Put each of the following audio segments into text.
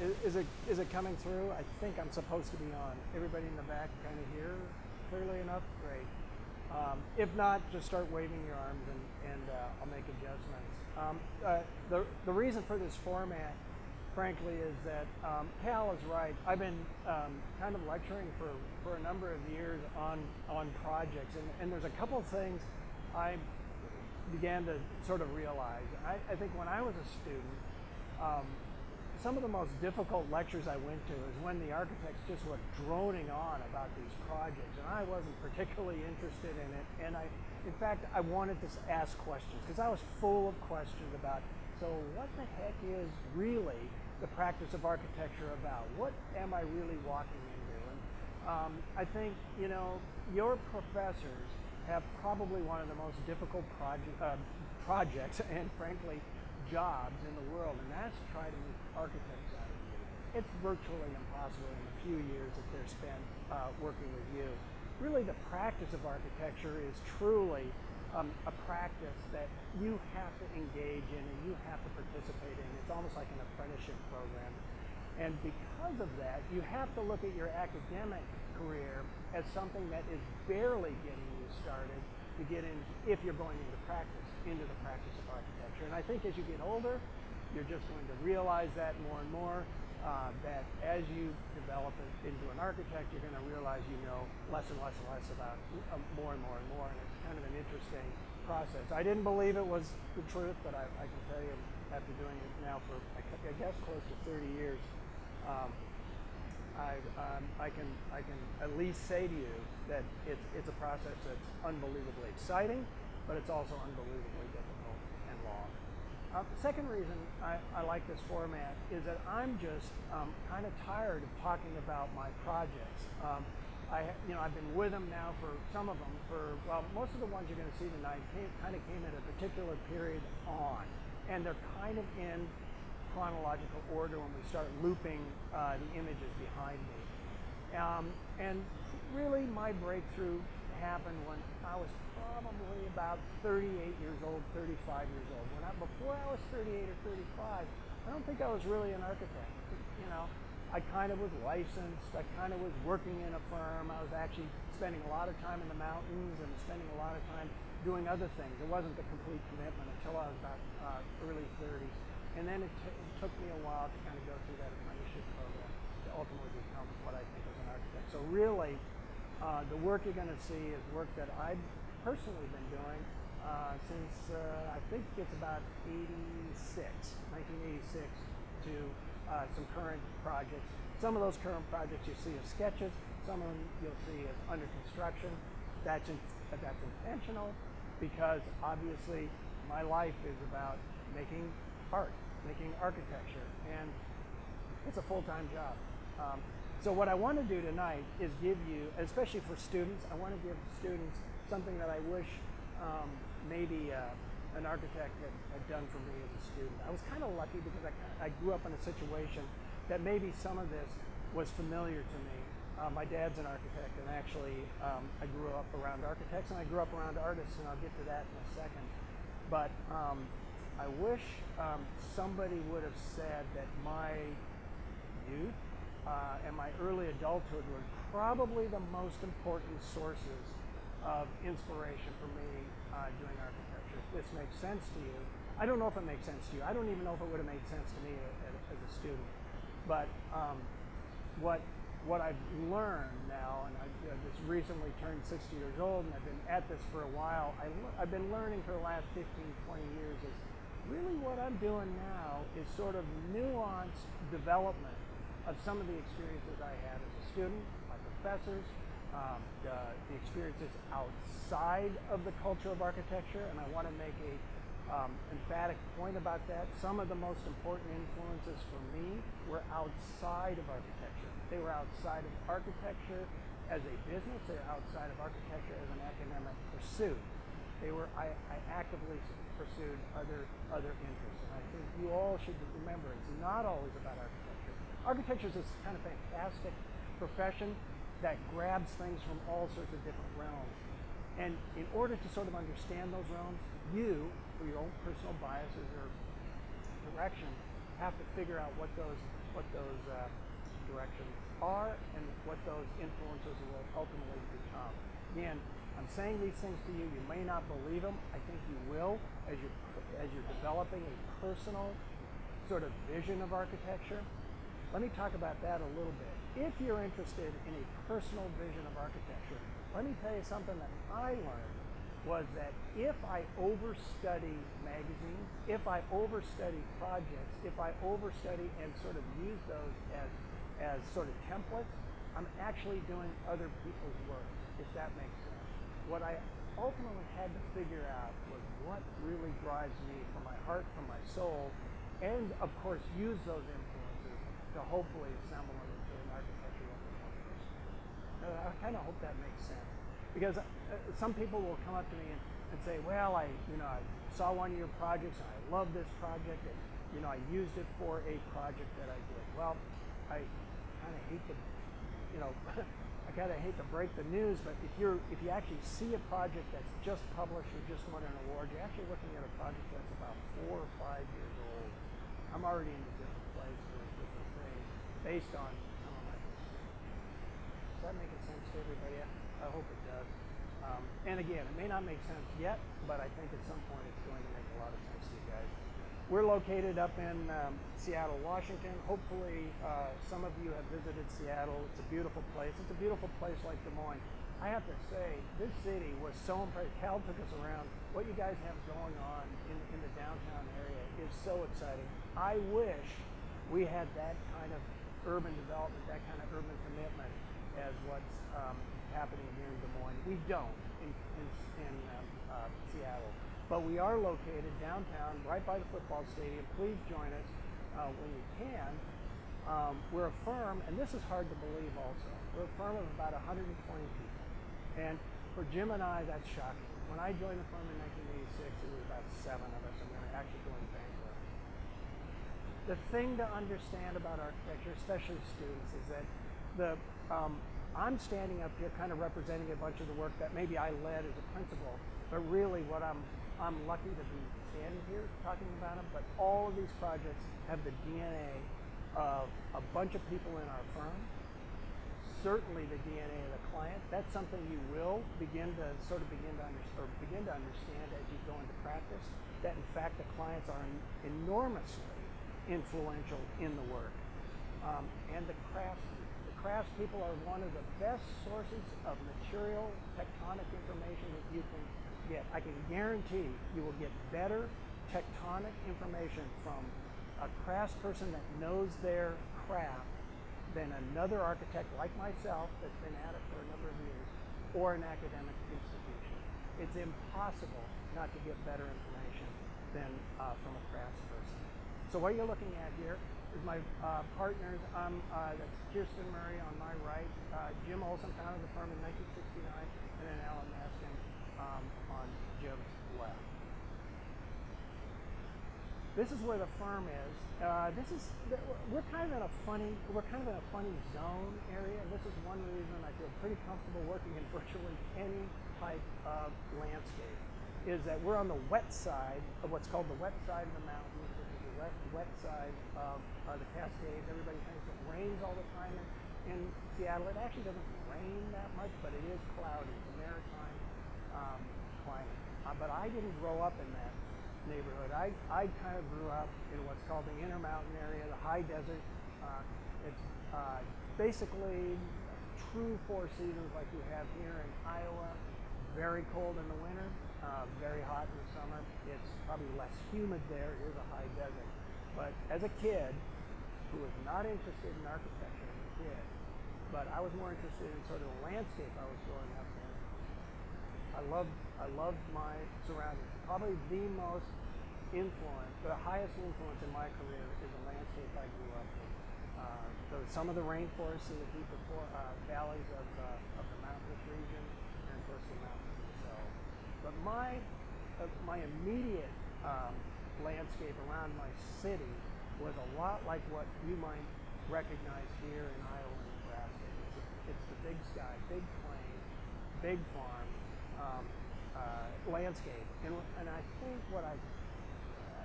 Everybody, is it coming through? I think I'm supposed to be on. Everybody in the back kind of here clearly enough? Great. If not, just start waving your arms and I'll make adjustments. The reason for this format, frankly, is that Pal is right. I've been kind of lecturing for a number of years on projects, and there's a couple of things I began to sort of realize. I think when I was a student, some of the most difficult lectures I went to is when the architects just were droning on about these projects, and I wasn't particularly interested in it. And in fact, I wanted to ask questions because I was full of questions about, so what the heck is really the practice of architecture about? What am I really walking into? And I think, you know, your professors have probably one of the most difficult projects and, frankly, jobs in the world, and that's try to make architects out of you. It's virtually impossible in a few years that they're spent working with you. Really, the practice of architecture is truly a practice that you have to engage in and you have to participate in. It's almost like an apprenticeship program. And because of that, you have to look at your academic career as something that is barely getting you started to get in, if you're going into the practice of architecture. And I think as you get older, you're just going to realize that more and more, that as you develop into an architect, you're going to realize you know less and less and less about more and more and more, and it's kind of an interesting process. I didn't believe it was the truth, but I can tell you, after doing it now for, I guess, close to 30 years, I can at least say to you that it's a process that's unbelievably exciting, but it's also unbelievably difficult and long. The second reason I like this format is that I'm just kind of tired of talking about my projects. I've been with them now for some of them for, well, most of the ones you're going to see tonight kind of came at a particular period on, and they're kind of in chronological order when we start looping the images behind me. And really, my breakthrough happened when I was probably about 38 years old, 35 years old. Before I was 38 or 35, I don't think I was really an architect. You know, I kind of was licensed. I kind of was working in a firm. I was actually spending a lot of time in the mountains and spending a lot of time doing other things. It wasn't the complete commitment until I was about early 30s. And then it took me a while to kind of go through that apprenticeship program to ultimately become what I think was an architect. So really, the work you're going to see is work that I've personally been doing since I think it's about 1986 to some current projects. Some of those current projects you see as sketches, some of them you'll see as under construction. That's intentional because obviously my life is about making art, making architecture, and it's a full-time job. So what I want to do tonight is give you, especially for students, I want to give students something that I wish maybe an architect had done for me as a student. I was kind of lucky because I grew up in a situation that maybe some of this was familiar to me. My dad's an architect, and actually I grew up around architects, and I grew up around artists, and I'll get to that in a second. But I wish somebody would have said that my youth and my early adulthood were probably the most important sources of inspiration for me doing architecture. If this makes sense to you, I don't know if it makes sense to you. I don't even know if it would have made sense to me as a student. But what I've learned now, and I just recently turned 60 years old, and I've been at this for a while, I've been learning for the last 15, 20 years is, really what I'm doing now is sort of nuanced development of some of the experiences I had as a student, my professors, the experiences outside of the culture of architecture, and I want to make a emphatic point about that. Some of the most important influences for me were outside of architecture. They were outside of architecture as a business, they were outside of architecture as an academic pursuit. I actively pursued other interests, and I think you all should remember it's not always about architecture. Architecture is this kind of fantastic profession that grabs things from all sorts of different realms, and in order to sort of understand those realms, you, for your own personal biases or direction, have to figure out what those directions are and what those influences will ultimately become. Again, I'm saying these things to you. You may not believe them. I think you will as you're developing a personal sort of vision of architecture. Let me talk about that a little bit. If you're interested in a personal vision of architecture, let me tell you something that I learned was that if I overstudy magazines, if I overstudy projects, if I overstudy and sort of use those as sort of templates, I'm actually doing other people's work, if that makes sense. What I ultimately had to figure out was what really drives me from my heart, from my soul, and of course use those influences to hopefully assemble them into an architectural composition. I kind of hope that makes sense. Because some people will come up to me and say, well, I saw one of your projects, and I love this project, and I used it for a project that I did. Well, I kind of hate to, I kind of hate to break the news, but if you actually see a project that's just published or just won an award, you're actually looking at a project that's about 4 or 5 years old. I'm already in a different place doing different things based on some of my decisions. Does that make sense to everybody? I hope it does. And again, it may not make sense yet, but I think at some point it's going to make a lot of sense to you guys. We're located up in Seattle, Washington. Hopefully some of you have visited Seattle. It's a beautiful place. It's a beautiful place like Des Moines. I have to say, this city was so impressive. Cal took us around. What you guys have going on in the downtown area is so exciting. I wish we had that kind of urban development, that kind of urban commitment as what's happening here in Des Moines. We don't in Seattle, but we are located downtown, right by the football stadium. Please join us when you can. We're a firm, and this is hard to believe also, we're a firm of about 120 people. And for Jim and I, that's shocking. When I joined the firm in 1986, it was about 7 of us, and we were actually going bankrupt. The thing to understand about architecture, especially students, is that I'm standing up here kind of representing a bunch of the work that maybe I led as a principal, but really what I'm lucky to be standing here talking about them, but all of these projects have the DNA of a bunch of people in our firm, certainly the DNA of the client. That's something you will begin to understand as you go into practice, that in fact the clients are enormously influential in the work. And the craftspeople are one of the best sources of material tectonic information that you can get. I can guarantee you will get better tectonic information from a craftsperson that knows their craft than another architect like myself that's been at it for a number of years, or an academic institution. It's impossible not to get better information than from a craftsperson. So what you're looking at here, my partners, that's Kirsten Murray on my right, Jim Olson founded the firm in 1969, and then Alan Maskin on Jim's left. This is where the firm is. We're kind of in a funny zone area. This is one reason I feel pretty comfortable working in virtually any type of landscape, is that we're on the wet side of what's called the wet side of the mountain. Wet side of the Cascades. Everybody thinks it rains all the time in Seattle. It actually doesn't rain that much, but it is cloudy. It's a maritime climate. But I didn't grow up in that neighborhood. I kind of grew up in what's called the Intermountain area, the high desert. It's basically true 4 seasons like you have here in Iowa. Very cold in the winter. Very hot in the summer. It's probably less humid there. It is a high desert. But as a kid who was not interested in architecture as a kid, but I was more interested in sort of the landscape I was growing up in, I loved my surroundings. Probably the most influence, the highest influence in my career is the landscape I grew up in. Some of the rainforests in the deeper valleys of the mountainous region, and of course the mountains. But my immediate landscape around my city was a lot like what you might recognize here in Iowa and Nebraska. It's the big sky, big plain, big farm landscape. And I think what I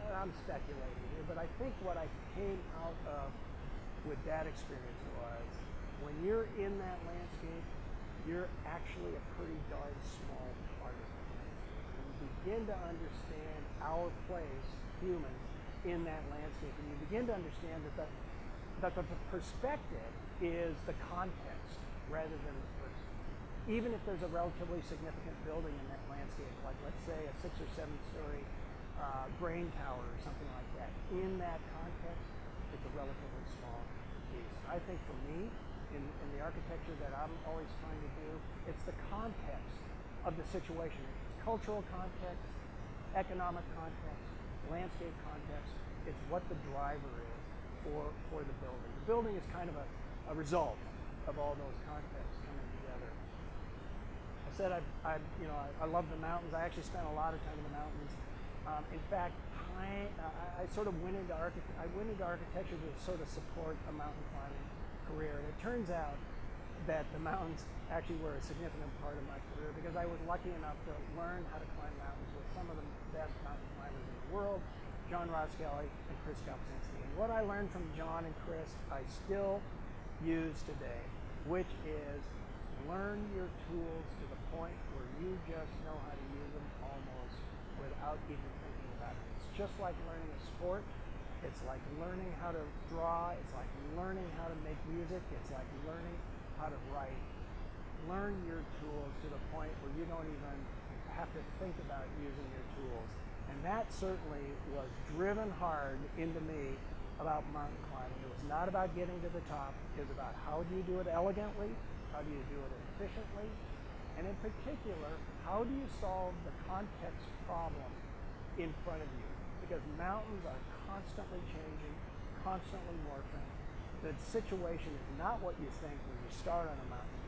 I'm speculating here, but I think what I came out of with that experience was, when you're in that landscape, you're actually a pretty darn small part of the landscape. And you begin to understand our place, humans, in that landscape, and you begin to understand that the perspective is the context rather than the person. Even if there's a relatively significant building in that landscape, like let's say a 6 or 7 story grain tower or something like that, in that context, it's a relatively small piece. I think for me, in the architecture that I'm always trying to do, it's the context of the situation. It's cultural context, economic context, landscape context. It's what the driver is for the building. The building is kind of a result of all those contexts coming together. I said I love the mountains. I actually spent a lot of time in the mountains. In fact, I sort of went into architecture to sort of support a mountain climbing career, and it turns out that the mountains actually were a significant part of my career because I was lucky enough to learn how to climb mountains with some of the best mountain climbers in the world, John Roskelly and Chris Kopczynski. And what I learned from John and Chris, I still use today, which is learn your tools to the point where you just know how to use them almost without even thinking about it. It's just like learning a sport. It's like learning how to draw. It's like learning how to make music. It's like learning how to write. Learn your tools to the point where you don't even have to think about using your tools. And that certainly was driven hard into me about mountain climbing. It was not about getting to the top. It was about how do you do it elegantly? How do you do it efficiently? And in particular, how do you solve the context problem in front of you? Because mountains are constantly changing, constantly morphing. The situation is not what you think when you start on a mountain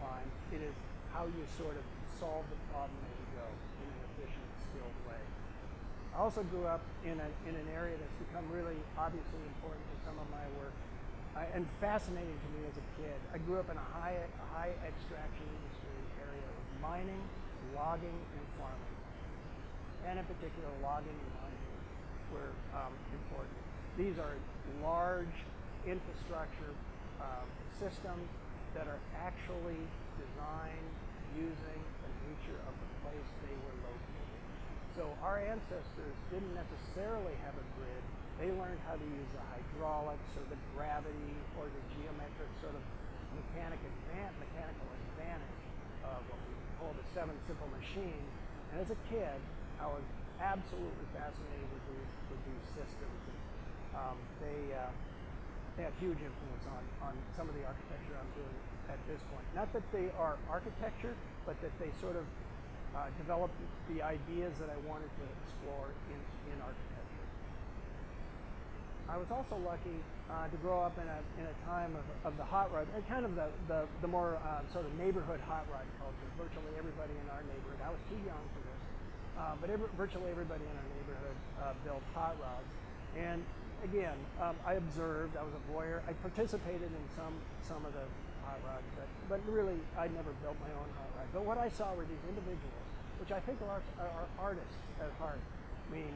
climb. It is how you sort of solve the problem as you go in an efficient, skilled way. I also grew up in an area that's become really obviously important to some of my work and fascinating to me as a kid. I grew up in a high extraction industry area with mining, logging, and farming, and in particular logging and mining were important. These are large infrastructure systems that are actually designed using the nature of the place they were located. So our ancestors didn't necessarily have a grid. They learned how to use the hydraulics or the gravity or the geometric sort of mechanical advantage of what we call the seven simple machines. And as a kid, I was absolutely fascinated with these systems. And, they have huge influence on some of the architecture I'm doing at this point. Not that they are architecture, but that they sort of developed the ideas that I wanted to explore in architecture. I was also lucky to grow up in a time of the hot rod, and kind of the more sort of neighborhood hot rod culture. Virtually everybody in our neighborhood, I was too young for this, but virtually everybody in our neighborhood built hot rods. And again, I observed, I was a voyeur. I participated in some of the hot rods, but really I never built my own hot rod. But what I saw were these individuals, which I think are artists at heart. I mean,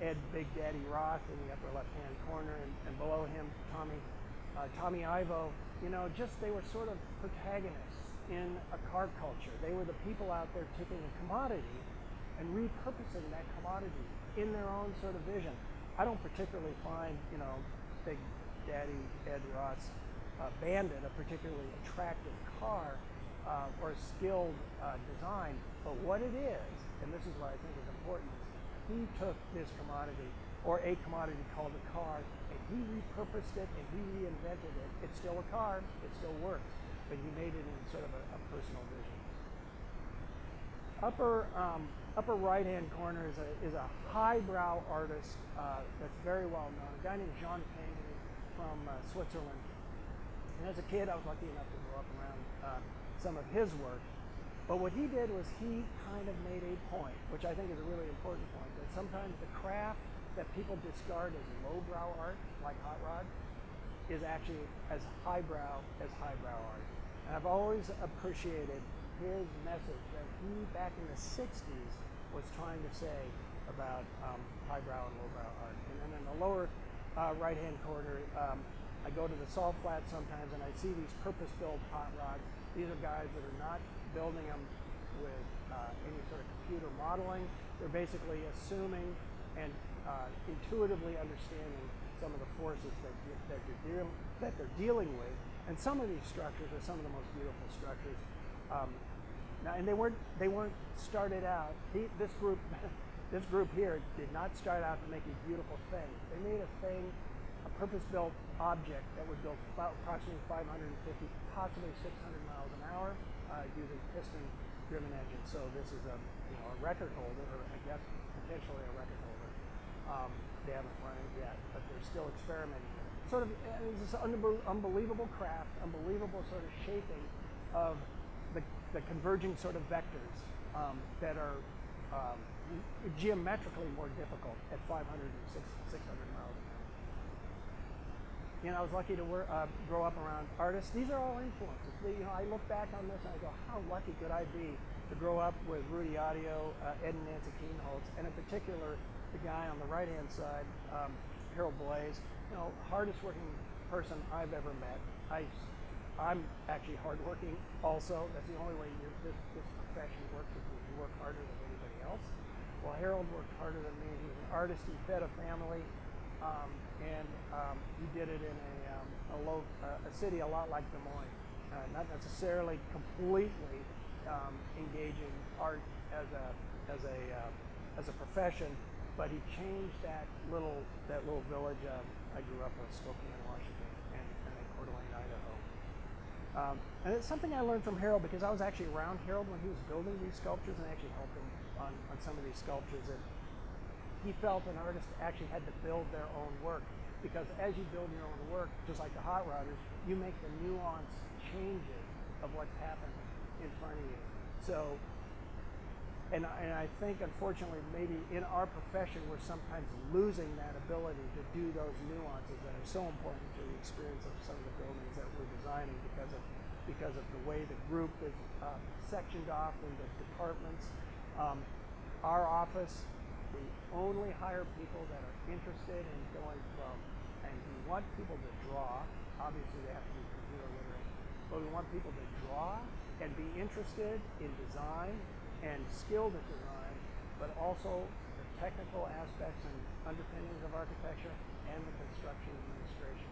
Ed Big Daddy Roth in the upper left-hand corner, and below him, Tommy Ivo. You know, just they were sort of protagonists in a car culture. They were the people out there taking a commodity and repurposing that commodity in their own sort of vision. I don't particularly find, you know, Big Daddy Ed Roth's Bandit a particularly attractive car or skilled design, but what it is, and this is what I think is important, he took this commodity, or a commodity called a car, and he repurposed it and he reinvented it. It's still a car, it still works, but he made it in sort of a personal vision. Upper right-hand corner is a highbrow artist that's very well known, a guy named John Panger from Switzerland. And as a kid, I was lucky enough to grow up around some of his work. But what he did was he kind of made a point, which I think is a really important point, that sometimes the craft that people discard as lowbrow art, like hot rod, is actually as highbrow art. And I've always appreciated his message that he, back in the 60s, was trying to say, about highbrow and lowbrow art. And then in the lower right-hand corner, I go to the salt flat sometimes and I see these purpose-built hot rods. These are guys that are not building them with any sort of computer modeling. They're basically assuming and intuitively understanding some of the forces that they're dealing with. And some of these structures are some of the most beautiful structures. Now, and they weren't started out. This group here did not start out to make a beautiful thing. They made a thing, a purpose-built object that would go approximately 550, possibly 600 miles an hour using piston-driven engines. So this is a, you know, a record holder, or I guess potentially a record holder. They haven't run it yet, but they're still experimenting. Sort of, it's this unbelievable craft, unbelievable sort of shaping of the converging sort of vectors that are geometrically more difficult at 500 and 600 miles an hour. You know, I was lucky to grow up around artists. These are all influences. You know, I look back on this and I go, how lucky could I be to grow up with Rudy Audio, Ed and Nancy Kienholz, and in particular, the guy on the right-hand side, Harold Blaze. You know, hardest working person I've ever met. I'm actually hardworking also. That's the only way this profession works, is if you work harder than anybody else. Well, Harold worked harder than me. He was an artist. He fed a family. And he did it in a city a lot like Des Moines, not necessarily completely engaging art as a profession, but he changed that little village I grew up with, Spokane, Washington, and then Coeur d'Alene, Idaho. And it's something I learned from Harold, because I was actually around Harold when he was building these sculptures and actually helped him on some of these sculptures. And he felt an artist actually had to build their own work, because as you build your own work, just like the hot rodders, you make the nuanced changes of what's happening in front of you. So, and I think, unfortunately, maybe in our profession, we're sometimes losing that ability to do those nuances that are so important to the experience of some of the buildings that we're designing, because of the way the group is sectioned off into departments. Our office, we only hire people that are interested in going from, and we want people to draw. Obviously, they have to be computer literate, but we want people to draw and be interested in design and skilled at design, but also the technical aspects and underpinnings of architecture and the construction administration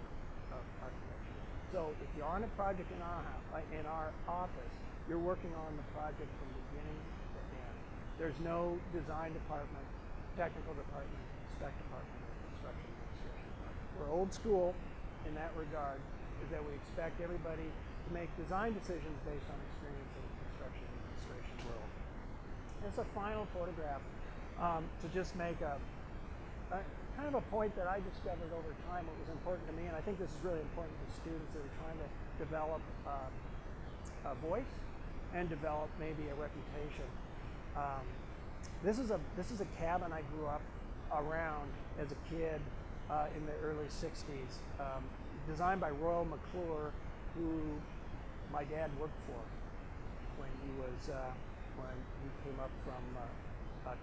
of architecture. So, if you're on a project in our office, you're working on the project from beginning to end. There's no design department, technical department, spec department, or construction administration department. We're old school in that regard, is that we expect everybody to make design decisions based on experience in the construction administration world. It's a final photograph to just make a kind of a point that I discovered over time. It was important to me, and I think this is really important to students that are trying to develop a voice and develop maybe a reputation. This is a cabin I grew up around as a kid in the early 60s, designed by Royal McClure, who my dad worked for when he was came up from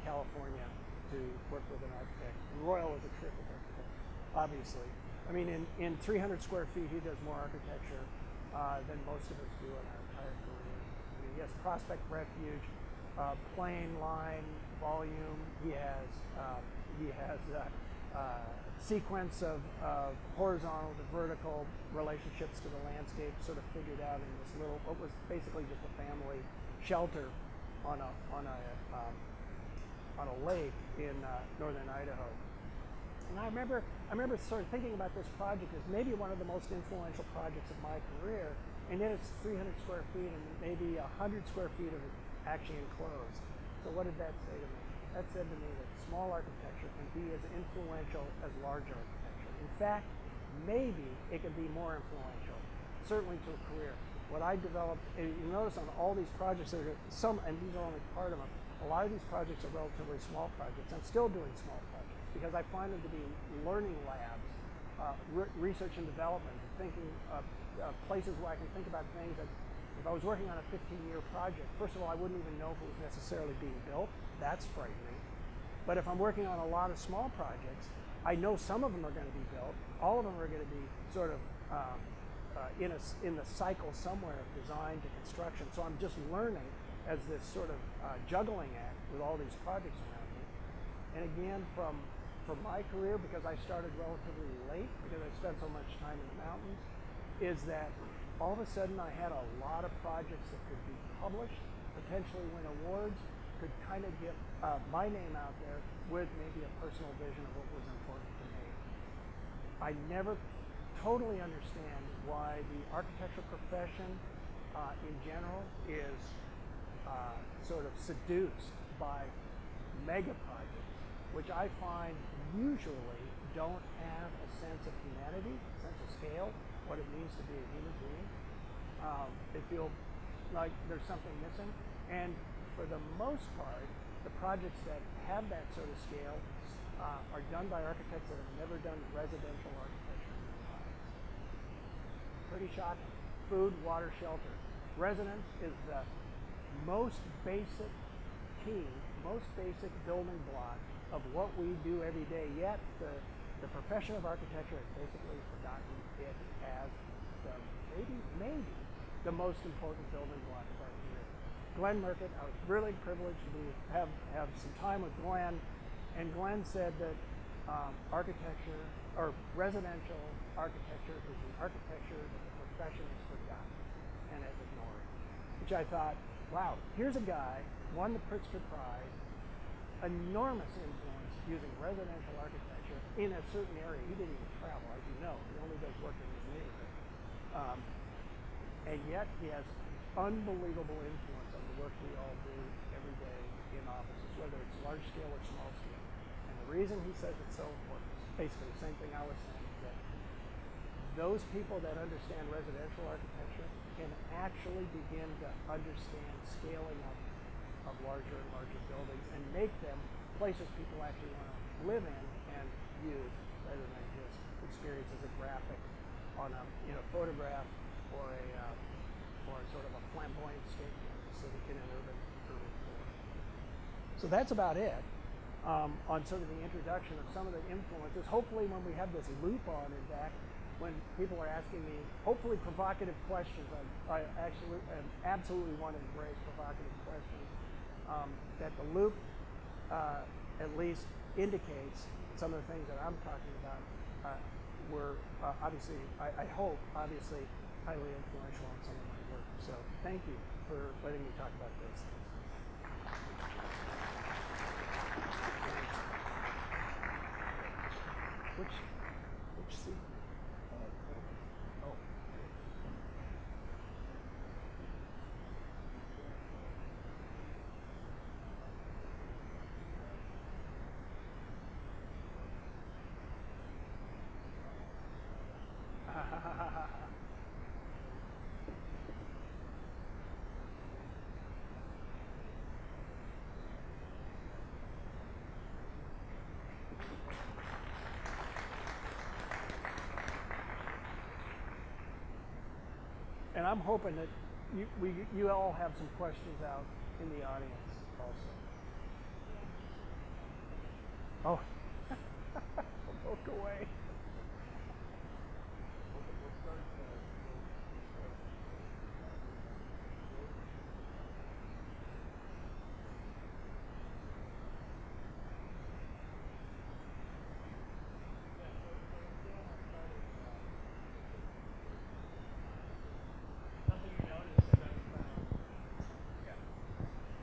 California to work with an architect. And Royal was a terrific architect, obviously. I mean, in 300 square feet, he does more architecture than most of us do in our entire career. I mean, he has Prospect Refuge, plane, line, volume. He has a sequence of horizontal to vertical relationships to the landscape sort of figured out in this little, what was basically just a family shelter on a lake in northern Idaho. And I remember sort of thinking about this project as maybe one of the most influential projects of my career, and then it's 300 square feet and maybe 100 square feet of actually enclosed. So what did that say to me? That said to me that small architecture can be as influential as large architecture. In fact, maybe it can be more influential, certainly to a career. What I developed, you notice on all these projects, there are some, and these are only part of them, a lot of these projects are relatively small projects. I'm still doing small projects because I find them to be learning labs, research and development, thinking of places where I can think about things that, if I was working on a 15-year project, first of all, I wouldn't even know if it was necessarily being built. That's frightening. But if I'm working on a lot of small projects, I know some of them are going to be built. All of them are going to be sort of in the cycle somewhere of design to construction. So I'm just learning as this sort of juggling act with all these projects around me. And again, from my career, because I started relatively late, because I spent so much time in the mountains, is that all of a sudden I had a lot of projects that could be published, potentially win awards, could kind of get my name out there with maybe a personal vision of what was important to me. I never totally understand why the architectural profession in general is sort of seduced by mega projects, which I find usually don't have a sense of humanity, a sense of scale, what it means to be a human being. They feel like there's something missing. And for the most part, the projects that have that sort of scale are done by architects that have never done residential architecture in their lives. Pretty shocking. Food, water, shelter. Residence is the most basic key, most basic building block of what we do every day, yet the profession of architecture has basically forgotten it as the, maybe the most important building block of our career. Glenn Murcutt, I was really privileged to have some time with Glenn, and Glenn said that architecture, or residential architecture, is an architecture that the profession has forgotten and has ignored, which I thought, wow, here's a guy, won the Pritzker Prize, enormous influence using residential architecture in a certain area. He didn't even travel, as you know. He only does work in his neighborhood. And yet he has unbelievable influence on the work we all do every day in offices, whether it's large scale or small scale. And the reason he says it's so important is basically the same thing I was saying, is that those people that understand residential architecture can actually begin to understand scaling of larger and larger buildings and make them places people actually want to live in and use, rather than just experience as a graphic on a photograph or sort of a flamboyant statement so they can urban core. So that's about it on sort of the introduction of some of the influences. Hopefully when we have this loop on and back, when people are asking me hopefully provocative questions, I absolutely want to embrace provocative questions, that the loop at least indicates some of the things that I'm talking about were obviously, I hope, obviously highly influential on some of my work. So thank you for letting me talk about those things. Which seat? Oh. And I'm hoping that you all have some questions out in the audience also. Oh, walk away.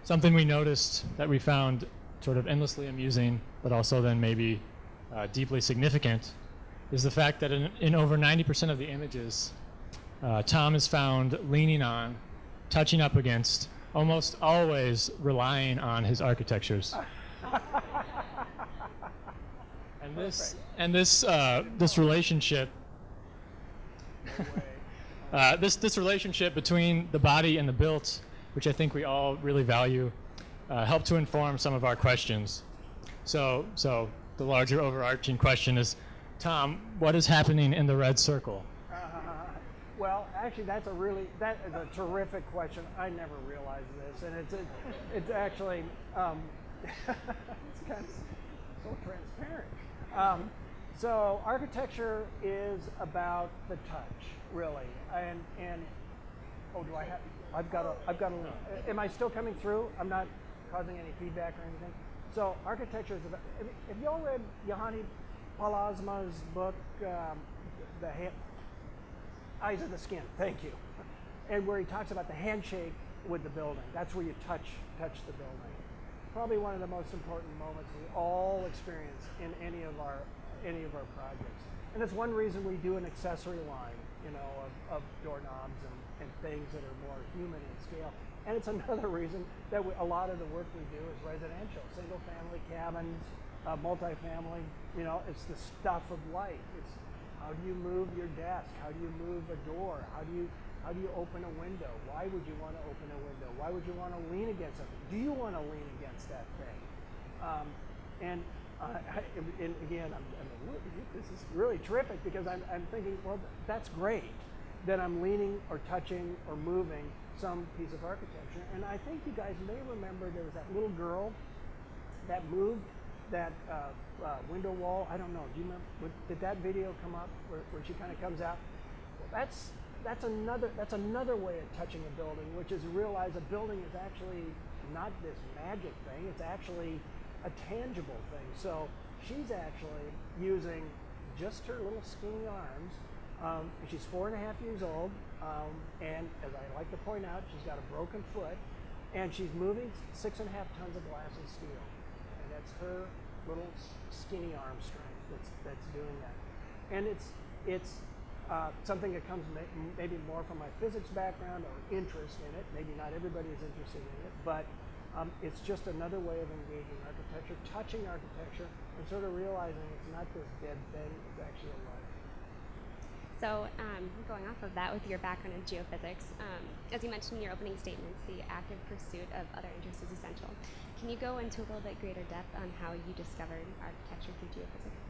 Something we noticed that we found sort of endlessly amusing, but also then maybe deeply significant, is the fact that in over 90% of the images, Tom is found leaning on, touching up against, almost always relying on his architectures. And this relationship, this relationship between the body and the built, which I think we all really value, help to inform some of our questions. So the larger overarching question is, Tom, what is happening in the red circle? Well, actually, that is a terrific question. I never realized this, and it's actually So transparent. So architecture is about the touch, really. And oh, do I have? I've got a. Am I still coming through? I'm not causing any feedback or anything. So architecture is about. Have you all read Yohani Palasma's book, Eyes of the Skin? Thank you. And where he talks about the handshake with the building. That's where you touch the building. Probably one of the most important moments we all experience in any of our projects. And that's one reason we do an accessory line, you know, of doorknobs and things that are more human in scale. And it's another reason that a lot of the work we do is residential, single-family cabins, multifamily. You know, it's the stuff of life. It's how do you move your desk? How do you move a door? How do you open a window? Why would you want to open a window? Why would you want to lean against something? Do you want to lean against that thing? And again, this is really terrific because I'm thinking, well, that's great that I'm leaning or touching or moving some piece of architecture. And I think you guys may remember there was that little girl that moved that window wall. I don't know. Do you remember? Did that video come up where she kind of comes out? Well, that's another way of touching a building, which is realize a building is actually not this magic thing. It's actually a tangible thing. So she's actually using just her little skinny arms. She's 4.5 years old, and as I like to point out, she's got a broken foot, and she's moving 6.5 tons of glass and steel. And that's her little skinny arm strength that's doing that. And it's something that comes maybe more from my physics background or interest in it. Maybe not everybody is interested in it, but it's just another way of engaging architecture, touching architecture, and sort of realizing it's not this dead thing, it's actually alive. So going off of that with your background in geophysics, as you mentioned in your opening statements, the active pursuit of other interests is essential. Can you go into a little bit greater depth on how you discovered architecture through geophysics?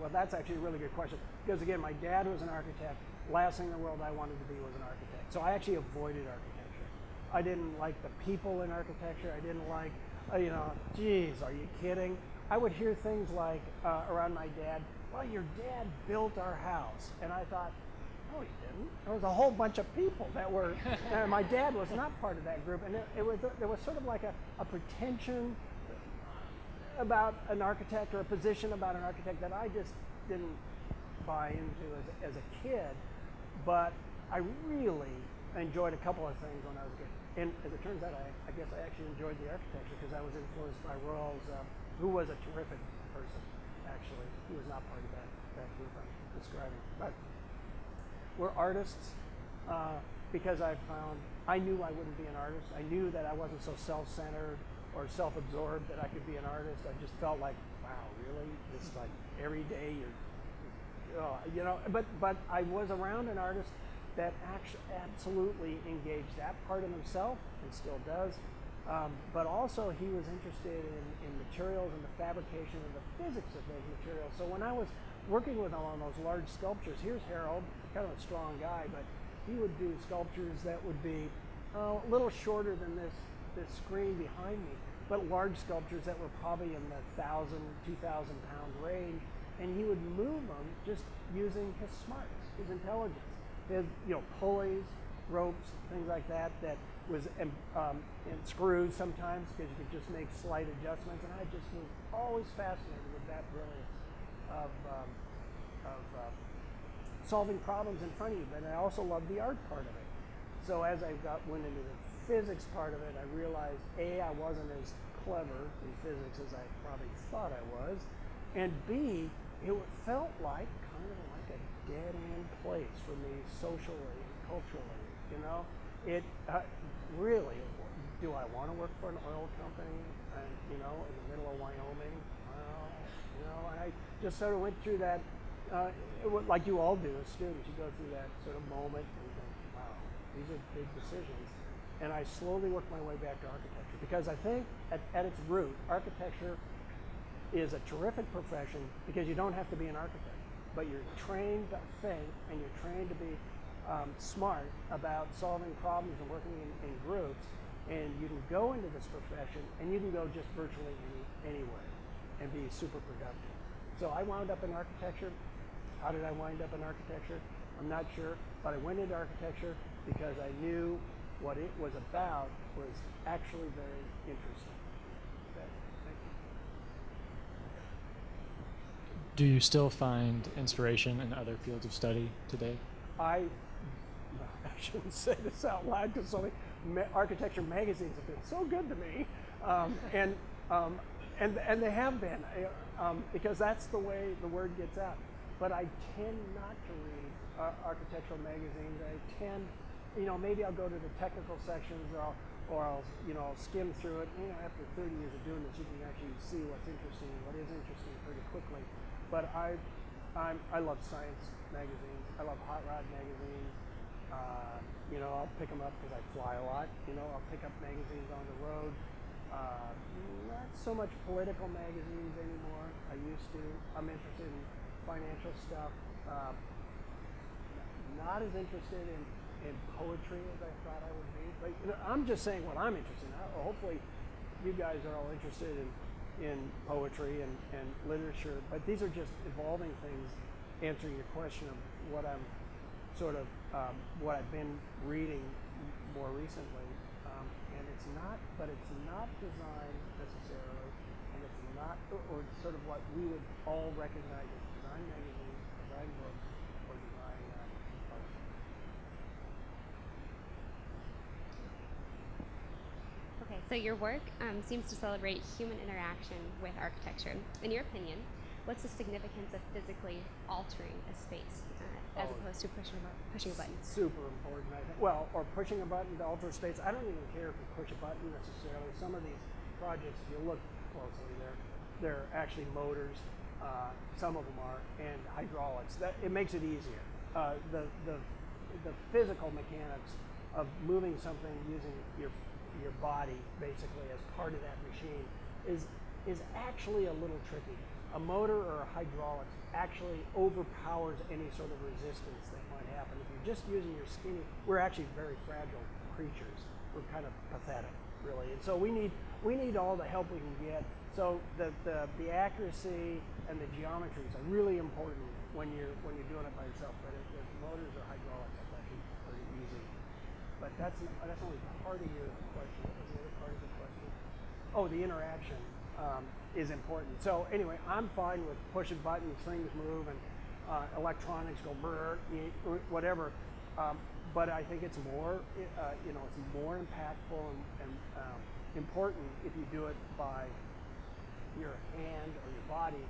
Well, that's actually a really good question. Because again, my dad was an architect. Last thing in the world I wanted to be was an architect. So I actually avoided architecture. I didn't like the people in architecture. I didn't like, you know, geez, are you kidding? I would hear things like around my dad, well, your dad built our house. And I thought, no, he didn't. There was a whole bunch of people that were, my dad was not part of that group. And it was sort of like a pretension about an architect or a position about an architect that I just didn't buy into as a kid. But I really enjoyed a couple of things when I was a kid. And as it turns out, I guess I actually enjoyed the architecture because I was influenced by Royals, who was a terrific person, actually. He was not part of that group I'm describing. But we're artists because I found, I knew I wouldn't be an artist. I knew that I wasn't so self-centered or self-absorbed that I could be an artist. I just felt like, wow, really? This is like every day you're, oh, you know. But I was around an artist that actually absolutely engaged that part of himself and still does. But also he was interested in materials and the fabrication and the physics of those materials. So when I was working with him on those large sculptures, here's Harold, kind of a strong guy, but he would do sculptures that would be a little shorter than this screen behind me, but large sculptures that were probably in the 1,000, 2,000-pound range, and he would move them just using his smarts, his intelligence, his, you know, pulleys, ropes, things like that, that was, and screws sometimes, because you could just make slight adjustments, and I just was always fascinated with that brilliance of solving problems in front of you, but I also loved the art part of it. So as I went into the physics part of it, I realized, A, I wasn't as clever in physics as I probably thought I was, and B, it felt like kind of like a dead-end place for me socially and culturally, you know? It really, do I want to work for an oil company, and, you know, in the middle of Wyoming? You know, and I just sort of went through that, like you all do as students, you go through that sort of moment and you think, wow, these are big decisions. And I slowly worked my way back to architecture because I think at its root, architecture is a terrific profession because you don't have to be an architect, but you're trained to think and you're trained to be smart about solving problems and working in groups, and you can go into this profession and you can go just virtually anywhere. be super productive. So I wound up in architecture. How did I wind up in architecture? I'm not sure, but I went into architecture because I knew what it was about was actually very interesting. Okay. Thank you. Do you still find inspiration in other fields of study today? I shouldn't say this out loud because so many architecture magazines have been so good to me, and they have been, because that's the way the word gets out. But I tend not to read architectural magazines. I tend, you know, maybe I'll go to the technical sections, or I'll, you know, I'll skim through it. You know, after 30 years of doing this, you can actually see what's interesting, what is interesting pretty quickly. But I love science magazines. I love hot rod magazines. You know, I'll pick them up because I fly a lot. You know, I'll pick up magazines on the road. Not so much political magazines anymore. I used to. I'm interested in financial stuff. Not as interested in poetry as I thought I would be. But you know, I'm just saying what I'm interested in. Hopefully, you guys are all interested in poetry and literature. But these are just evolving things. Answering your question of what I'm sort of what I've been reading more recently, and it's not, but it's not design necessarily, and it's not, or sort of what we would all recognize as design magazines, design books, or design architecture. Okay, so your work seems to celebrate human interaction with architecture. In your opinion, what's the significance of physically altering a space as opposed to pushing a button? Super important, I think. Well, or pushing a button to alter space. I don't even care if you push a button necessarily. Some of these projects, if you look closely, they're actually motors. Some of them are, and hydraulics. It makes it easier. The physical mechanics of moving something using your body basically as part of that machine is actually a little tricky. A motor or a hydraulics actually overpowers any sort of resistance that might happen. If you're just using your skinny, we're actually very fragile creatures. We're kind of pathetic, really. And so we need all the help we can get. So the accuracy and the geometries are really important when you're doing it by yourself. But if motors or hydraulics, that's actually pretty easy. But that's only part of your question. What was the other part of the question? Oh, the interaction. Is important. So anyway, I'm fine with pushing buttons, things move, and electronics go brrr, whatever. But I think it's more, you know, it's more impactful and important if you do it by your hand or your body.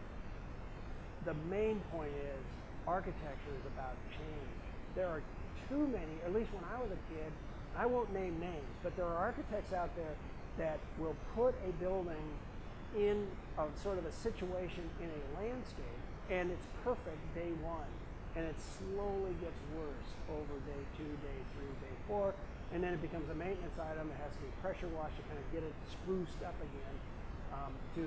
The main point is architecture is about change. There are too many, at least when I was a kid, I won't name names, but there are architects out there that will put a building in a sort of a situation in a landscape, and it's perfect day one, and it slowly gets worse over day two, day three, day four, and then it becomes a maintenance item. It has to be pressure washed to kind of get it spruced up again to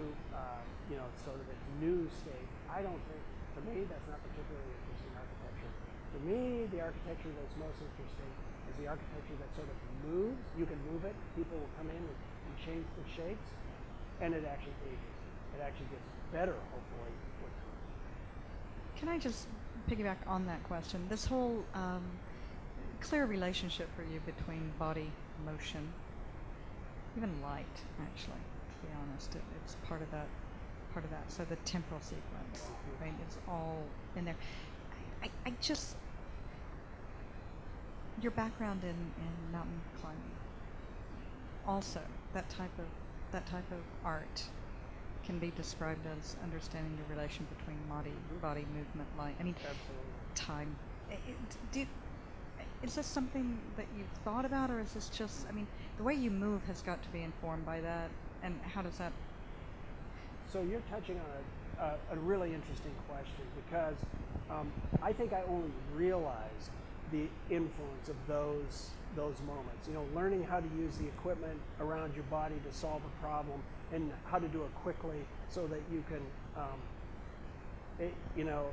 you know, sort of its new state. I don't think, to me, that's not particularly interesting architecture. To me, the architecture that's most interesting is the architecture that sort of moves. You can move it. People will come in and change the shapes. And it actually ages. It actually gets better, hopefully, with time. Can I just piggyback on that question? This whole clear relationship for you between body motion, even light, actually, to be honest, it's part of that. So the temporal sequence, right? It's all in there. I just, your background in mountain climbing, also that type of art can be described as understanding the relation between body movement, light. I mean, absolutely. Time. Is this something that you've thought about, or is this just? I mean, the way you move has got to be informed by that, and how does that? So you're touching on a really interesting question, because I think I only realized the influence of those moments. You know, learning how to use the equipment around your body to solve a problem, and how to do it quickly so that you can, you know,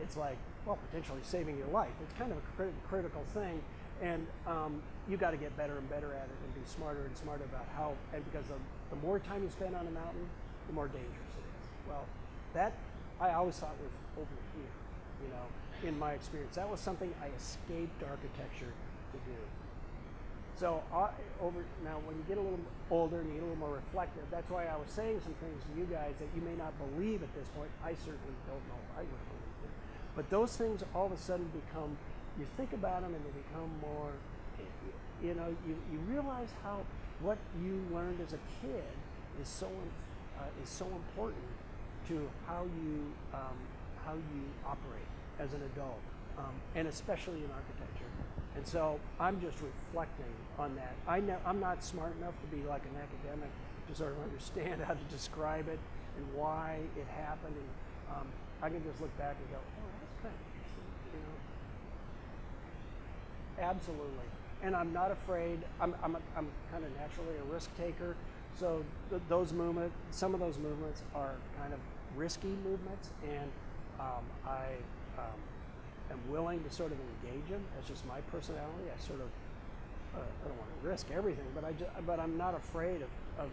it's like, well, potentially saving your life. It's kind of a critical thing, and you got to get better and better at it, and be smarter and smarter about how. And because the more time you spend on a mountain, the more dangerous it is. well, that I always thought was over here, you know, in my experience. That was something I escaped architecture to do. So now when you get a little older and you get a little more reflective, that's why I was saying some things to you guys that you may not believe at this point. I certainly don't know if I would believe it. But those things all of a sudden become, you think about them and they become more, you know, you realize how what you learned as a kid is so important to how you operate as an adult, and especially in architecture. And so I'm just reflecting on that. I'm not smart enough to be like an academic to sort of understand how to describe it and why it happened. And I can just look back and go, oh, that's kind of interesting, you know. Absolutely. And I'm not afraid. I'm kind of naturally a risk taker. So some of those movements are kind of risky movements, and I am willing to sort of engage them. That's just my personality. I sort of I don't want to risk everything, but I'm not afraid of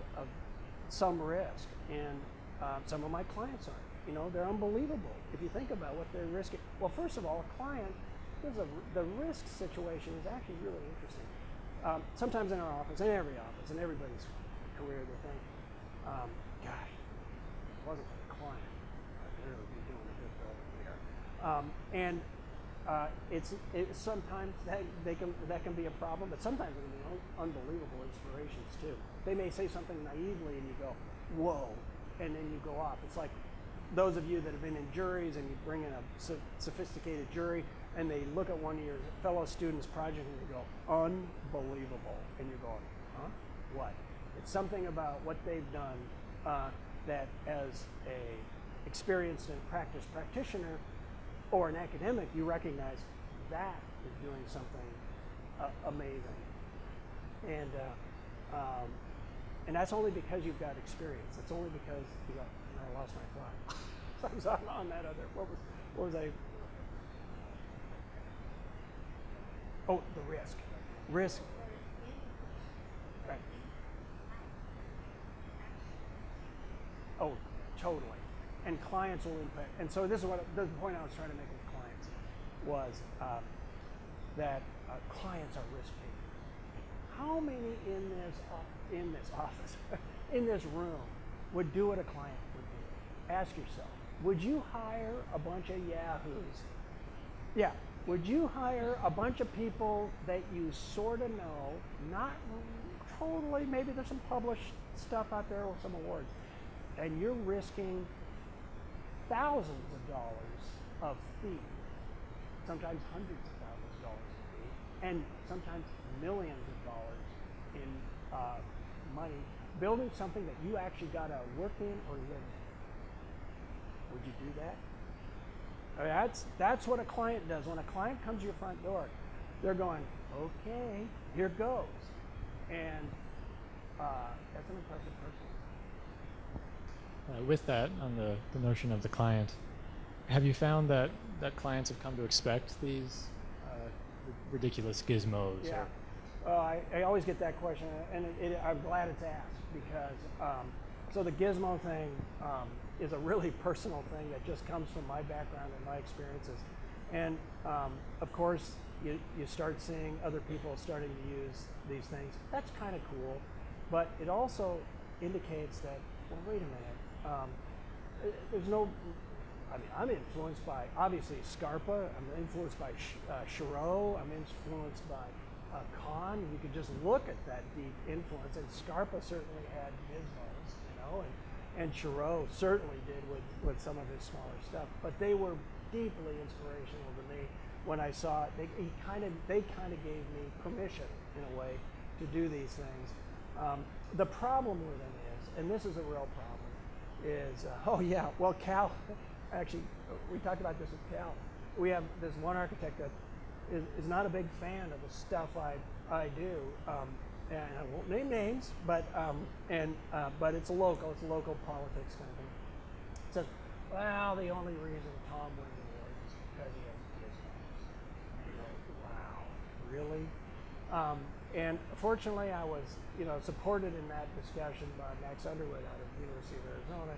some risk. And some of my clients aren't. You know, they're unbelievable if you think about what they're risking. Well, first of all, a client. The risk situation is actually really interesting. Sometimes in our office, in every office, in everybody's career, they think, gosh, if it wasn't for the client, I'd really be doing a good job over here. It's sometimes that can be a problem, but sometimes it can be unbelievable inspirations too. They may say something naively and you go, whoa, and then you go off. It's like those of you that have been in juries and you bring in a sophisticated jury, and they look at one of your fellow students' project and they go, unbelievable. And you're going, huh? What? It's something about what they've done that as a experienced and practiced practitioner or an academic, you recognize that is doing something amazing. And and that's only because you've got experience. It's only because you go, I lost my thought. So I was on that other, what was I? Oh, the risk. Risk. Right. Oh, totally. And clients will impact. And so this is what the point I was trying to make with clients was that clients are risk takers. How many in this office, in this room, would do what a client would do? Ask yourself. Would you hire a bunch of yahoos? Yeah. Would you hire a bunch of people that you sort of know, not totally, maybe there's some published stuff out there with some awards, and you're risking thousands of dollars of fee, sometimes hundreds of thousands of dollars of fee, and sometimes millions of dollars in money, building something that you actually got to work in or live in? Would you do that? I mean, that's what a client does. When a client comes to your front door, they're going, okay, here goes. And that's an impressive person. With that, on the notion of the client, have you found that clients have come to expect these ridiculous gizmos? Yeah, I always get that question, and I'm glad it's asked, because so the gizmo thing, is a really personal thing that just comes from my background and my experiences. And of course, you start seeing other people starting to use these things. That's kind of cool, but it also indicates that, well, wait a minute, there's no, I mean, I'm influenced by, obviously, Scarpa, I'm influenced by Chereau, I'm influenced by Kahn. You could just look at that deep influence, and Scarpa certainly had gizmos, you know, and Chereau certainly did with some of his smaller stuff, but they were deeply inspirational to me when I saw it. They kind of gave me permission, in a way, to do these things. The problem with them is, and this is a real problem, is, oh yeah, well Cal, actually, we talked about this with Cal. We have this one architect that is not a big fan of the stuff I do. And I won't name names, but it's local politics kind of thing. It says, well, the only reason Tom wins the award is because he has gizmos. You know, wow, really? And fortunately, I was supported in that discussion by Max Underwood out of the University of Arizona,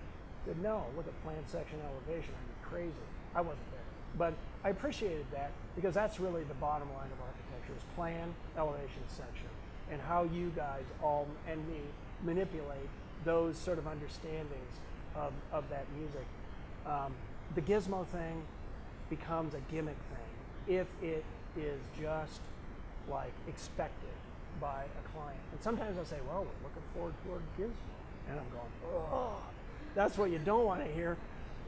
would know, look at plan section elevation, I'd be crazy. I wasn't there. But I appreciated that because that's really the bottom line of architecture is plan, elevation, section, and how you guys all and me manipulate those sort of understandings of that music. The gizmo thing becomes a gimmick thing if it is just like expected by a client. And sometimes I'll say, well, we're looking forward to a gizmo. And I'm going, oh, that's what you don't want to hear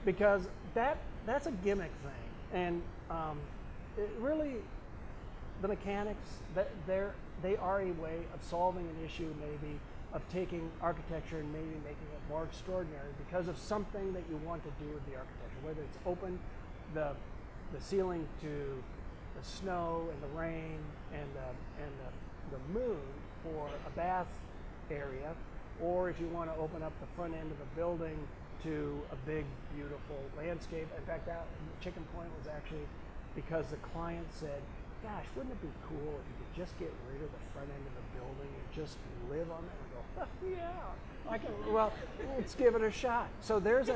because that's a gimmick thing. And it really, the mechanics, they are a way of solving an issue maybe, of taking architecture and maybe making it more extraordinary because of something that you want to do with the architecture, whether it's open the ceiling to the snow and the rain and the moon for a bath area, or if you want to open up the front end of a building to a big, beautiful landscape. In fact, that Chicken Point was actually because the client said, gosh, wouldn't it be cool if you could just get rid of the front end of the building and just live on it? And go, oh, yeah, I can, well, let's give it a shot. So there's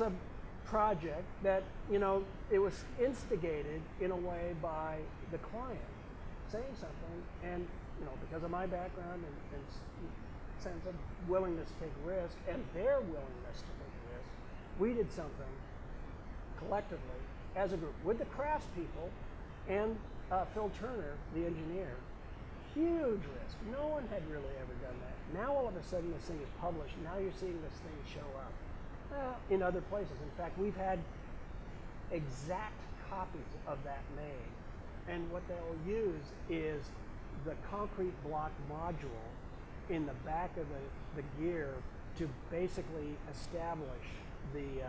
a project that, you know, it was instigated in a way by the client saying something, and, you know, because of my background and sense of willingness to take risk and their willingness to take risk, we did something collectively as a group with the craftspeople and Phil Turner, the engineer. Huge risk. No one had really ever done that. Now all of a sudden this thing is published. Now you're seeing this thing show up in other places. In fact, we've had exact copies of that made. And what they'll use is the concrete block module in the back of the gear to basically establish the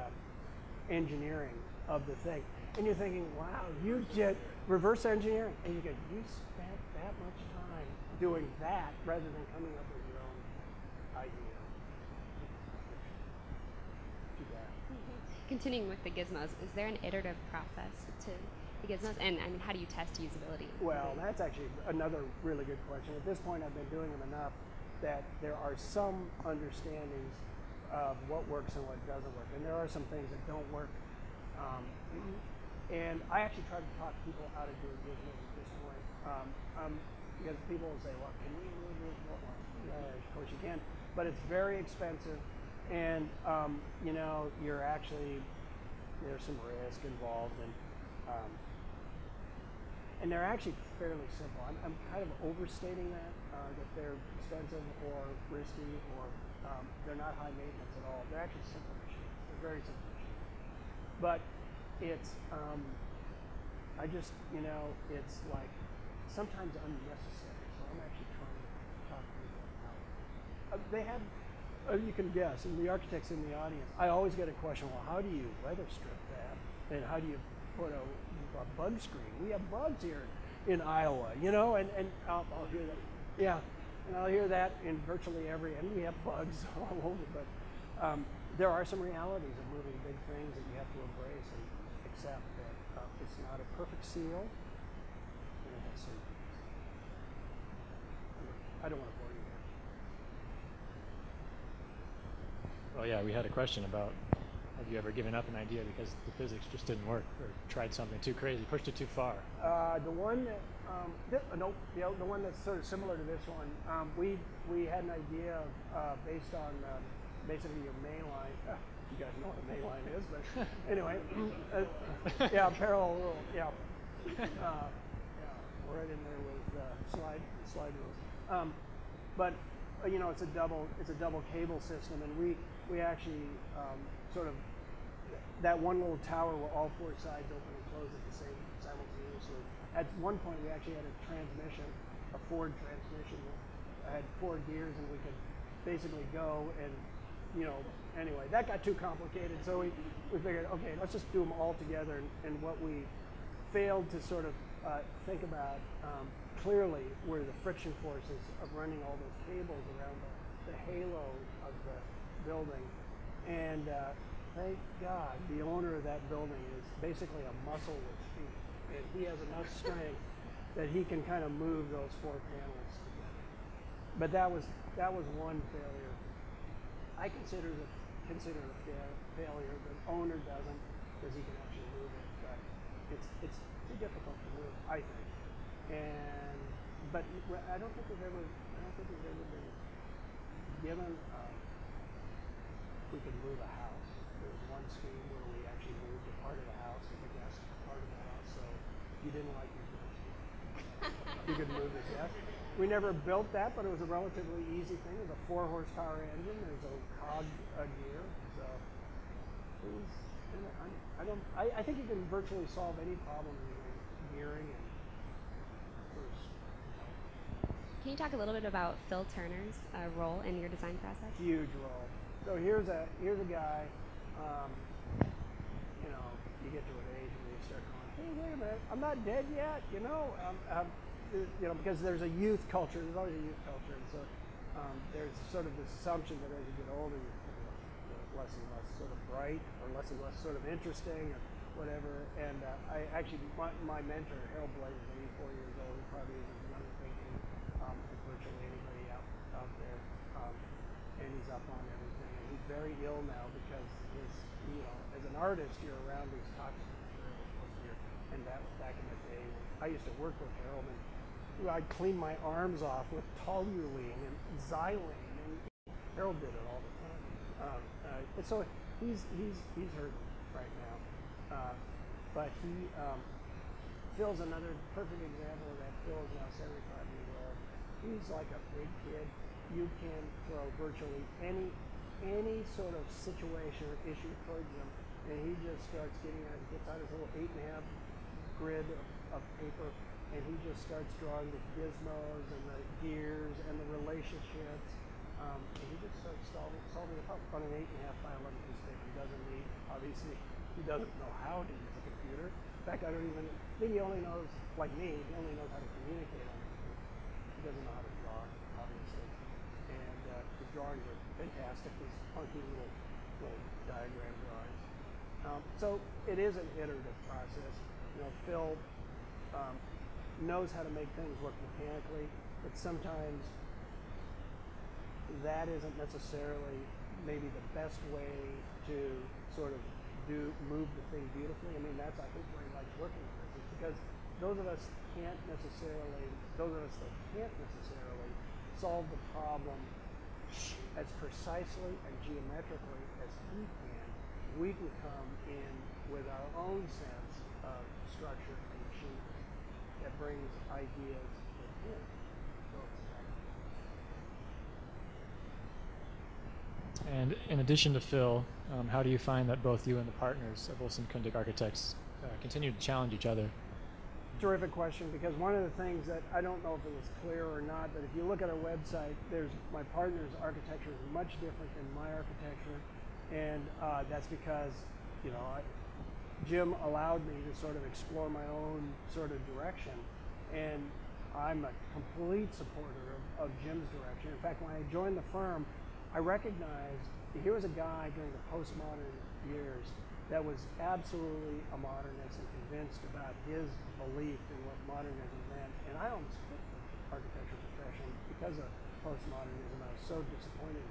engineering of the thing. And you're thinking, wow, you did reverse engineering. And you go, you spent that much time doing that rather than coming up with your own idea. Do that. Mm-hmm. Continuing with the gizmos, is there an iterative process to the gizmos? And I mean, how do you test usability? Well, that's actually another really good question. At this point, I've been doing them enough that there are some understandings of what works and what doesn't work. And there are some things that don't work. And I actually try to talk people how to do a gizmo at this point. Because people will say, well, can we really do it? Well, of course you can. But it's very expensive. And, you know, you're actually, there's some risk involved. And they're actually fairly simple. I'm kind of overstating that they're expensive or risky or they're not high maintenance at all. They're actually simple machines. They're very simple machines. But it's, I just, you know, it's like sometimes unnecessary. So I'm actually trying to talk to people about they have, you can guess, and the architects in the audience, I always get a question, well, how do you weather strip that? And how do you put a bug screen? We have bugs here in Iowa, you know, and I'll hear that. Yeah, and I'll hear that in virtually every, and we have bugs all over, but there are some realities of moving big things that you have to embrace and accept that it's not a perfect seal. And it has some, I don't want to bore you there. Oh yeah, we had a question about have you ever given up an idea because the physics just didn't work, or tried something too crazy, pushed it too far? The one that, the one that's sort of similar to this one, we had an idea based on basically your main line. You guys know what a main line is, but anyway, yeah, parallel rule, yeah. Yeah, right in there with slide rules. But you know, it's a double cable system, and we actually sort of that one little tower where all four sides open and close at the same simultaneously. At one point, we actually had a transmission, a Ford transmission that had four gears, and we could basically go and, you know, anyway, that got too complicated. So we figured, okay, let's just do them all together. And what we failed to sort of think about clearly were the friction forces of running all those cables around the halo of the building. And thank God the owner of that building is basically a muscle with feet. And he has enough strength that he can kind of move those four panels together. But that was one failure. I consider the consider a failure, but the owner doesn't because he can actually move it. But it's too difficult to move, I think. And but I don't think we've ever been given we could move a house. There was one scheme where we actually moved a part of the house and the guest part of the house, so you didn't like your guest. You could move the guest. We never built that, but it was a relatively easy thing. It was a 4-horsepower engine. There's a cog gear, so it was. I think you can virtually solve any problem with gearing. Can you talk a little bit about Phil Turner's role in your design process? Huge role. So here's a guy. You know, you get to an age where you start going, hey, wait a minute, I'm not dead yet. You know, you know, because there's a youth culture. There's always a youth culture, and so there's sort of this assumption that as you get older, you're less and less sort of bright, or less and less sort of interesting, or whatever. And I actually, my mentor, Harold Blaze, is 84 years old. He probably isn't younger thinking virtually anybody out there, and he's up on everything. And he's very ill now because his, you know, as an artist, you're around these toxic materials most of your, and that was back in the day. I used to work with Harold, and I'd clean my arms off with toluene and xylene, and Harold did it all the time. And so he's hurting right now, but he Phil's another perfect example of that. Phil is now 75 years old. He's like a big kid. You can throw virtually any sort of situation or issue towards him, and he just starts getting out. He gets out his little 8.5 grid of paper, and he just starts drawing the gizmos and the gears and the relationships, and he just starts solving the problem on an 8.5 by 11 piece of paper. He doesn't need, obviously, he doesn't know how to use a computer. In fact, I think he only knows, like me, he only knows how to communicate on a computer. He doesn't know how to draw, obviously, and the drawings are fantastic, these funky little diagram drawings. So it is an iterative process. You know, Phil knows how to make things work mechanically, but sometimes that isn't necessarily maybe the best way to sort of move the thing beautifully. I mean, that's, I think, where he likes working with us, is because those of us that can't necessarily solve the problem as precisely and geometrically as he can, we can come in with our own sense of structure and shape that brings ideas within. And in addition to Phil, how do you find that both you and the partners of Olson Kundig Architects continue to challenge each other? Terrific question, because one of the things that I don't know if it was clear or not, but if you look at our website, there's my partner's architecture is much different than my architecture, and that's because, you know, Jim allowed me to sort of explore my own sort of direction, and I'm a complete supporter of Jim's direction. In fact, when I joined the firm, I recognized that here was a guy during the postmodern years that was absolutely a modernist and convinced about his belief in what modernism meant, and I almost quit the architecture profession because of postmodernism. I was so disappointed in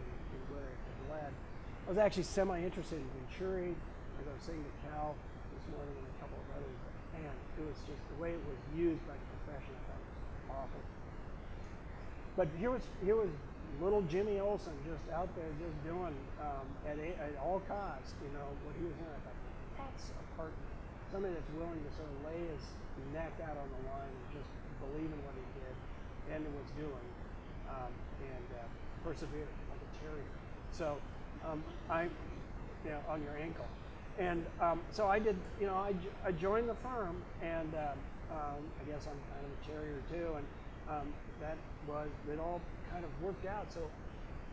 where it had led. I was actually semi-interested in Venturi, as I was saying to Cal this morning and a couple of others, and it was just the way it was used by the profession, I thought it was awful. But here was little Jimmy Olson just out there just doing at all costs, you know, what he was doing. I thought, that's a partner, somebody that's willing to sort of lay his neck out on the line and just believe in what he did and was doing, and persevere like a terrier. So you know, on your ankle. And so I did, you know, I joined the firm, and I guess I'm kind of a terrier too, and it all kind of worked out. So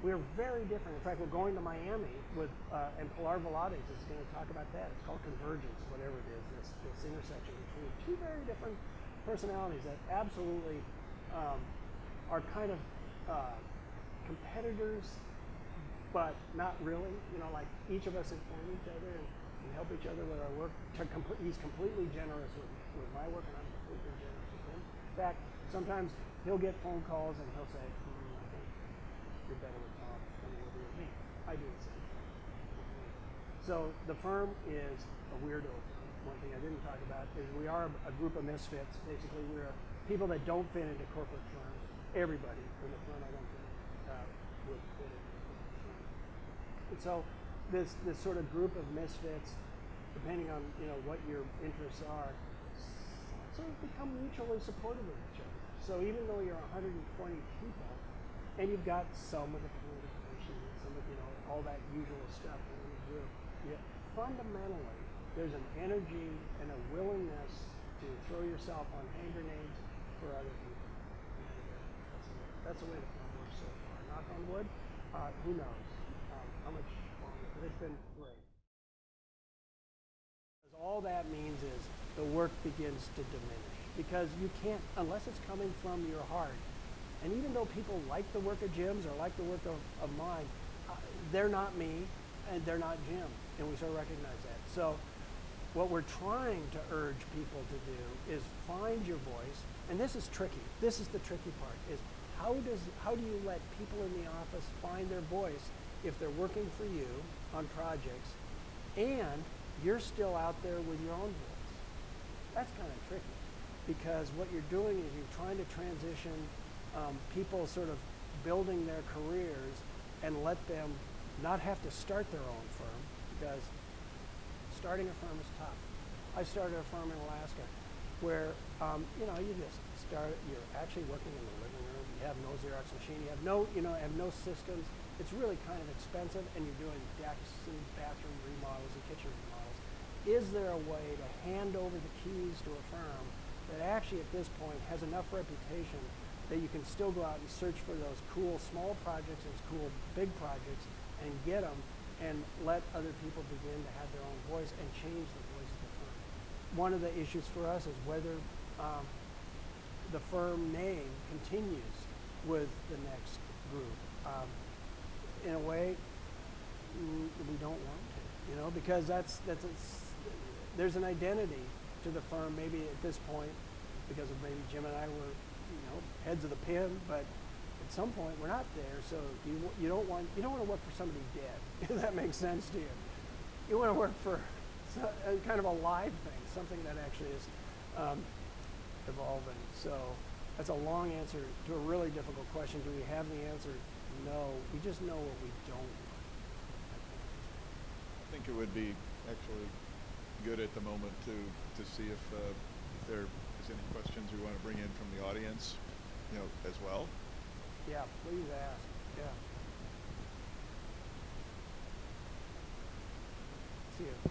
we're very different. In fact, we're going to Miami with, and Pilar Velades is going to talk about that. It's called Convergence, whatever it is, this intersection between two very different personalities that absolutely are kind of competitors, but not really, you know, like each of us inform each other and help each other with our work. He's completely generous with my work, and I'm completely generous with him. In fact, sometimes he'll get phone calls and he'll say, I think you're better with Tom than you will be with me. I do the same thing. So the firm is a weirdo. One thing I didn't talk about is we are a group of misfits. Basically, we're people that don't fit into corporate firms. Everybody in the firm, I don't think, would fit into the corporate firm. And so this sort of group of misfits, depending on what your interests are, sort of become mutually supportive of each other. So even though you're 120 people, and you've got some of the communication, and some of all that usual stuff that we do, yet fundamentally there's an energy and a willingness to throw yourself on hand grenades for other people. And that's the way the firm works so far. Knock on wood. Who knows how much longer? But it's been great. All that means is the work begins to diminish, because you can't, unless it's coming from your heart. And even though people like the work of Jim's or like the work of mine, they're not me and they're not Jim, and we sort of recognize that. So what we're trying to urge people to do is find your voice, and this is tricky. This is the tricky part, is how do you let people in the office find their voice if they're working for you on projects and you're still out there with your own voice? That's kind of tricky, because what you're doing is you're trying to transition people sort of building their careers and let them not have to start their own firm, because starting a firm is tough. I started a firm in Alaska where, you just start, you're actually working in the living room, you have no Xerox machine, you have no, have no systems. It's really kind of expensive, and you're doing decks and bathroom remodels and kitchen remodels. Is there a way to hand over the keys to a firm that actually at this point has enough reputation that you can still go out and search for those cool small projects and cool big projects and get them, and let other people begin to have their own voice and change the voice of the firm? One of the issues for us is whether the firm name continues with the next group. In a way, we don't want to, because there's an identity to the firm maybe at this point, because of maybe Jim and I were, heads of the pin, but at some point we're not there. So you don't want to work for somebody dead, if that makes sense to you. You want to work for kind of a live thing, something that actually is evolving. So that's a long answer to a really difficult question. Do we have the answer? No, we just know what we don't want. I think it would be actually good at the moment to see if there is any questions we want to bring in from the audience, as well. Yeah, please ask. Yeah. See you.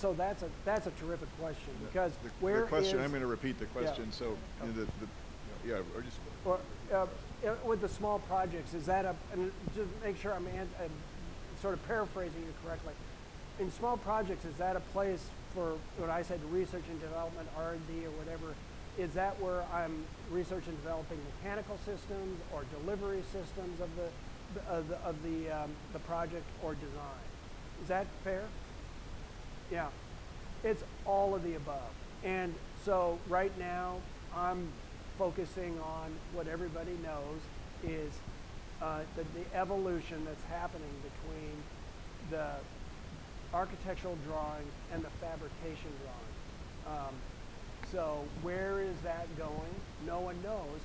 So that's a terrific question, because where the question is, I'm going to repeat the question. Yeah. So with the small projects, is that and just make sure I'm sort of paraphrasing you correctly. In small projects, is that a place for what I said, research and development, R&D, or whatever? Is that where I'm research and developing mechanical systems or delivery systems of the project, or design? Is that fair? Yeah, it's all of the above. And so right now I'm focusing on what everybody knows is the evolution that's happening between the architectural drawings and the fabrication drawings. So where is that going? No one knows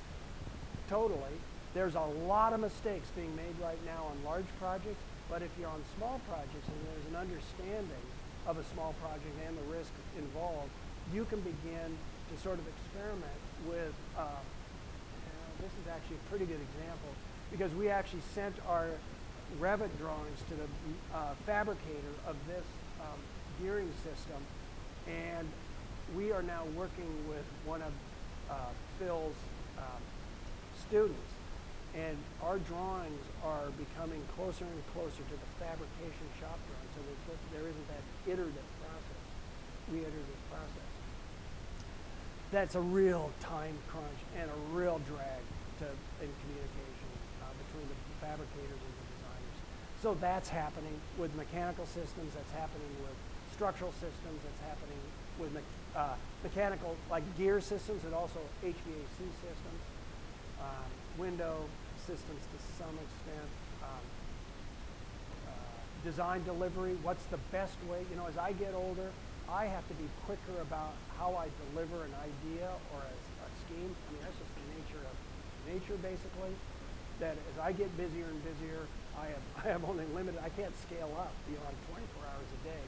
totally. There's a lot of mistakes being made right now on large projects, but if you're on small projects and there's an understanding of a small project and the risk involved, you can begin to sort of experiment with, this is actually a pretty good example, because we actually sent our Revit drawings to the fabricator of this gearing system, and we are now working with one of Phil's students, and our drawings are becoming closer and closer to the fabrication shop drawing, so there isn't that iterative process, reiterative process. That's a real time crunch and a real drag to, in communication between the fabricators and the designers. So that's happening with mechanical systems, that's happening with structural systems, that's happening with mechanical, like gear systems, and also HVAC systems, window systems to some extent, design delivery, what's the best way? You know, as I get older, I have to be quicker about how I deliver an idea or a scheme. I mean, that's just the nature of nature, basically, that as I get busier and busier, I have only limited, I can't scale up beyond 24 hours a day.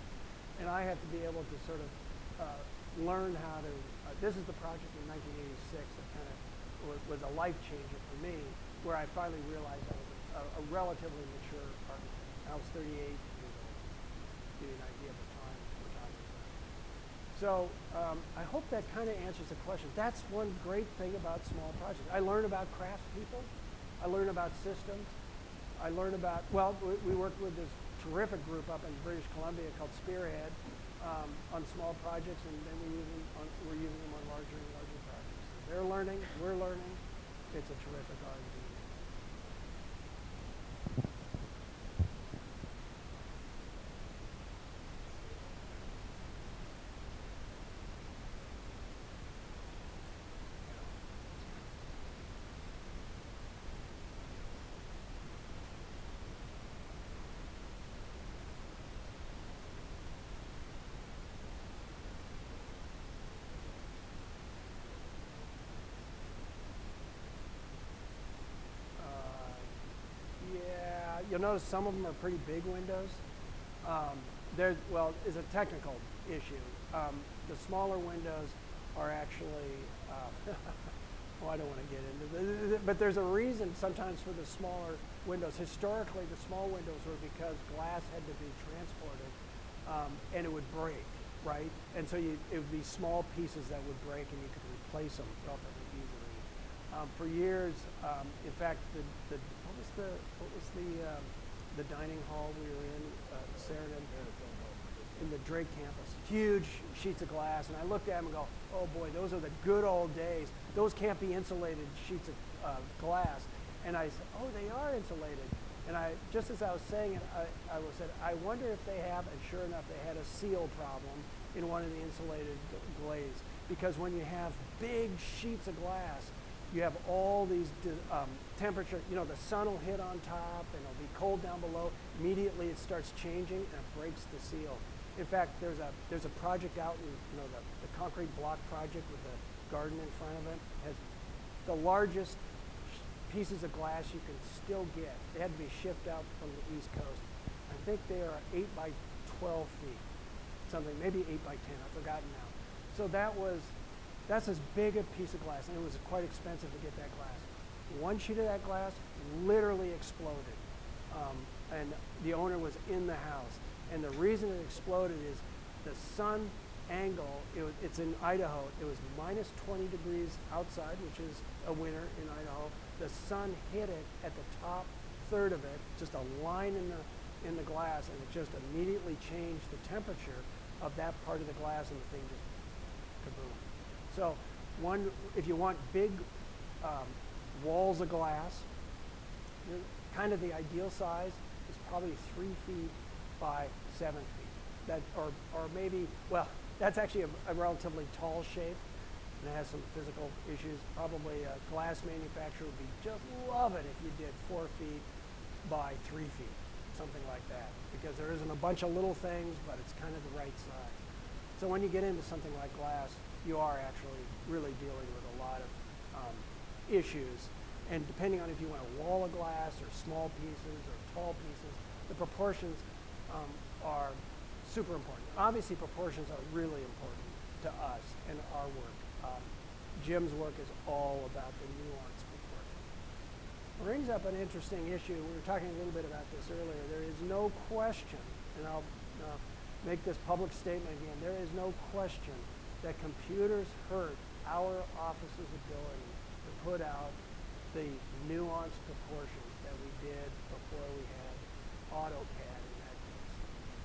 And I have to be able to sort of learn how to, this is the project in 1986 that kind of was a life changer for me, where I finally realized I was a relatively mature architect. I was 38 years old, to give you an idea of the time we're talking about. So I hope that kind of answers the question. That's one great thing about small projects. I learn about craftspeople. I learn about systems. I learn about, well, we worked with this terrific group up in British Columbia called Spearhead on small projects, and then we're using them on larger and larger projects. So they're learning, we're learning. It's a terrific R&D. You'll notice some of them are pretty big windows. There, well, is a technical issue. The smaller windows are actually, well, I don't want to get into this, but there's a reason sometimes for the smaller windows. Historically, the small windows were because glass had to be transported and it would break, right? And so it would be small pieces that would break and you could replace them relatively easily. For years, in fact, the dining hall we were in, Sarandon, in the Drake campus. Huge sheets of glass, and I looked at them and go, oh boy, those are the good old days. Those can't be insulated sheets of glass. And I said, oh, they are insulated. And I, just as I was saying it, I said, I wonder if they have, and sure enough, they had a seal problem in one of the insulated glazes. Because when you have big sheets of glass, you have all these temperature, you know, the sun will hit on top and it'll be cold down below. Immediately it starts changing and it breaks the seal. In fact, there's a project out in, you know, the concrete block project with the garden in front of it. Has the largest pieces of glass you can still get. They had to be shipped out from the East Coast. I think they are 8 by 12 feet, something, maybe 8 by 10, I've forgotten now. So that's as big a piece of glass, and it was quite expensive to get that glass. One sheet of that glass literally exploded, and the owner was in the house. And the reason it exploded is the sun angle, it's in Idaho, it was minus 20 degrees outside, which is a winter in Idaho. The sun hit it at the top third of it, just a line in the glass, and it just immediately changed the temperature of that part of the glass, and the thing just kaboom. So one, if you want big walls of glass, kind of the ideal size is probably 3 feet by 7 feet. That, or maybe, well, that's actually a relatively tall shape, and it has some physical issues. Probably a glass manufacturer would be just love it if you did 4 feet by 3 feet, something like that, because there isn't a bunch of little things, but it's kind of the right size. So when you get into something like glass, you are actually really dealing with a lot of issues. And depending on if you want a wall of glass or small pieces or tall pieces, the proportions are super important. Obviously, proportions are really important to us and our work. Jim's work is all about the nuance proportion. Brings up an interesting issue. We were talking a little bit about this earlier. There is no question, and I'll make this public statement again, there is no question that computers hurt our office's ability to put out the nuanced proportions that we did before we had AutoCAD in that case.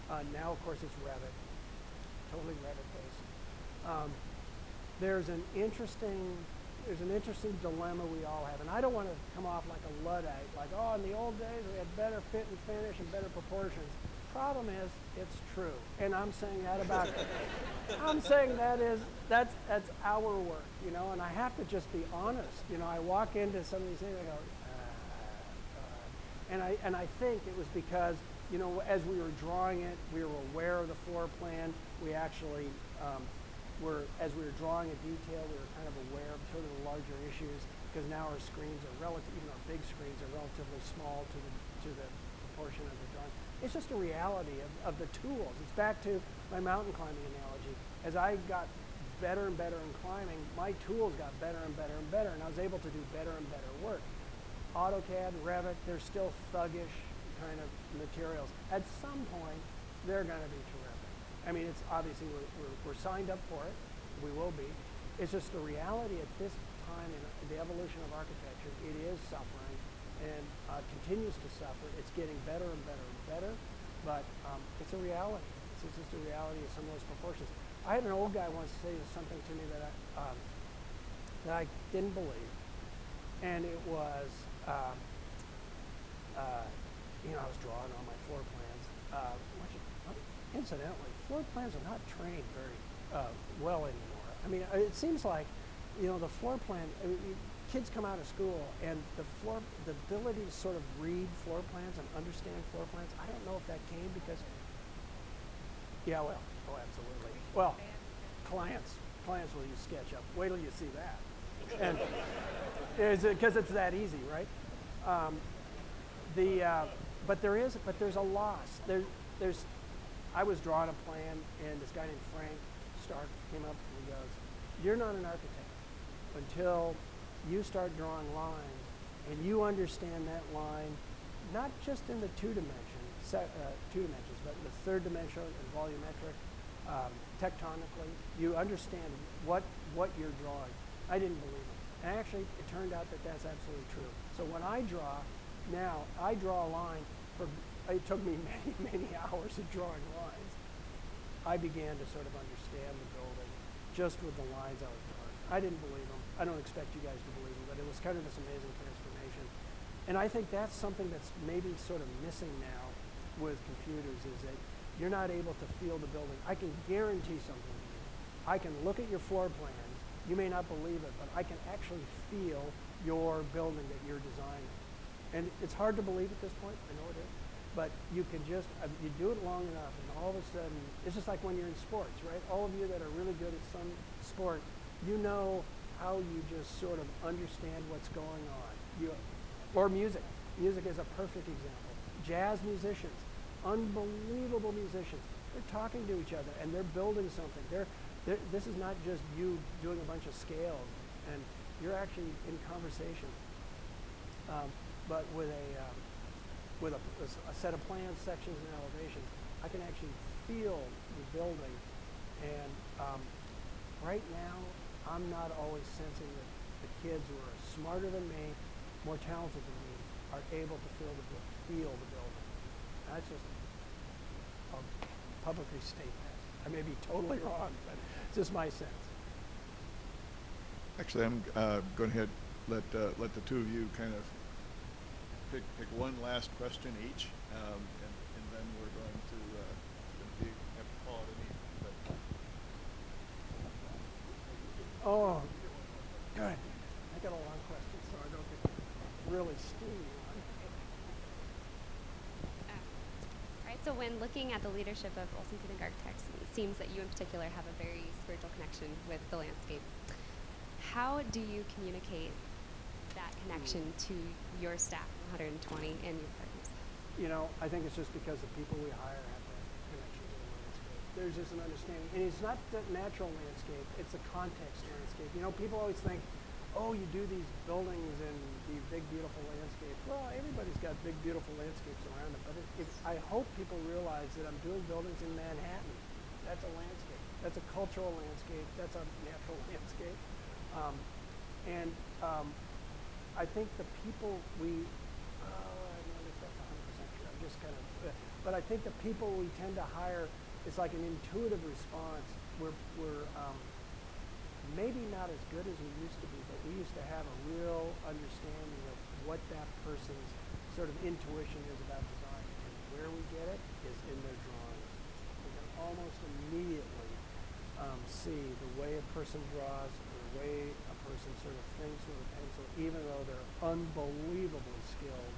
Now, of course, it's Revit, totally Revit-based. There's an interesting dilemma we all have, and I don't want to come off like a Luddite, like, oh, in the old days we had better fit and finish and better proportions. Problem is, it's true, and I'm saying that about it. I'm saying that's our work, you know, and I have to just be honest. You know, I walk into some of these things, I go, and I think it was because, you know, as we were drawing it, we were aware of the floor plan. We actually as we were drawing a detail, we were kind of aware of sort of the larger issues, because now our screens are relative, even our big screens are relatively small to the proportion of the drawing. It's just a reality of the tools. It's back to my mountain climbing analogy. As I got better and better in climbing, my tools got better and better and better, and I was able to do better and better work. AutoCAD, Revit, they're still thuggish kind of materials. At some point, they're going to be terrific. I mean, it's obviously we're signed up for it. We will be. It's just the reality at this time in the evolution of architecture. It is suffering and continues to suffer. It's getting better and better and better, but it's a reality. It's just a reality of some of those proportions. I had an old guy once say something to me that I didn't believe, and it was, you know, I was drawing on my floor plans, incidentally, floor plans are not trained very well anymore. I mean, it seems like, you know, the floor plan, I mean, kids come out of school and the ability to sort of read floor plans and understand floor plans, I don't know if that came because, yeah, well, oh, absolutely. Well, clients will use SketchUp. Wait till you see that. And because it's that easy, right? But there's a loss. I was drawing a plan, and this guy named Frank Stark came up and he goes, "You're not an architect until you start drawing lines, and you understand that line, not just in the two dimensions, but in the third dimension and volumetric, tectonically. You understand what you're drawing." I didn't believe it, and actually, it turned out that that's absolutely true. So when I draw now, I draw a line for. It took me many, many hours of drawing lines. I began to sort of understand the building just with the lines I was drawing. I didn't believe them. I don't expect you guys to believe them, but it was kind of this amazing transformation. And I think that's something that's maybe sort of missing now with computers, is that you're not able to feel the building. I can guarantee something to you. I can look at your floor plans. You may not believe it, but I can actually feel your building that you're designing. And it's hard to believe at this point. I know it is. But you can just, you do it long enough and all of a sudden, it's just like when you're in sports, right? All of you that are really good at some sport, you know how you just sort of understand what's going on. Or music. Music is a perfect example. Jazz musicians, unbelievable musicians. They're talking to each other and they're building something. This is not just you doing a bunch of scales and you're actually in conversation. But with a set of plans, sections, and elevations, I can actually feel the building. And right now, I'm not always sensing that the kids who are smarter than me, more talented than me, are able to feel the building. And that's just, I'll publicly state that. I may be totally wrong, but it's just my sense. Actually, I'm going ahead let the two of you kind of pick one last question each, and then we're going to have to call it an evening. But. Oh, good. I got a long question, so I don't get really steamy on it. Right, so when looking at the leadership of Olson Kundig Architects, it seems that you in particular have a very spiritual connection with the landscape. How do you communicate that connection to your staff, 120, and your partners? You know, I think it's just because the people we hire have that connection to the landscape. There's just an understanding. And it's not the natural landscape, it's the context landscape. You know, people always think, oh, you do these buildings and the big, beautiful landscapes. Well, everybody's got big, beautiful landscapes around them. But I hope people realize that I'm doing buildings in Manhattan. That's a landscape. That's a cultural landscape. That's a natural landscape. I think the people we, I'm not 100% sure, I'm just kind of, But I think the people we tend to hire, it's like an intuitive response. We're maybe not as good as we used to be, but we used to have a real understanding of what that person's sort of intuition is about design. And where we get it is in their drawings. We can almost immediately see the way a person draws, the way a person sort of thinks with a pencil, even though they're unbelievably skilled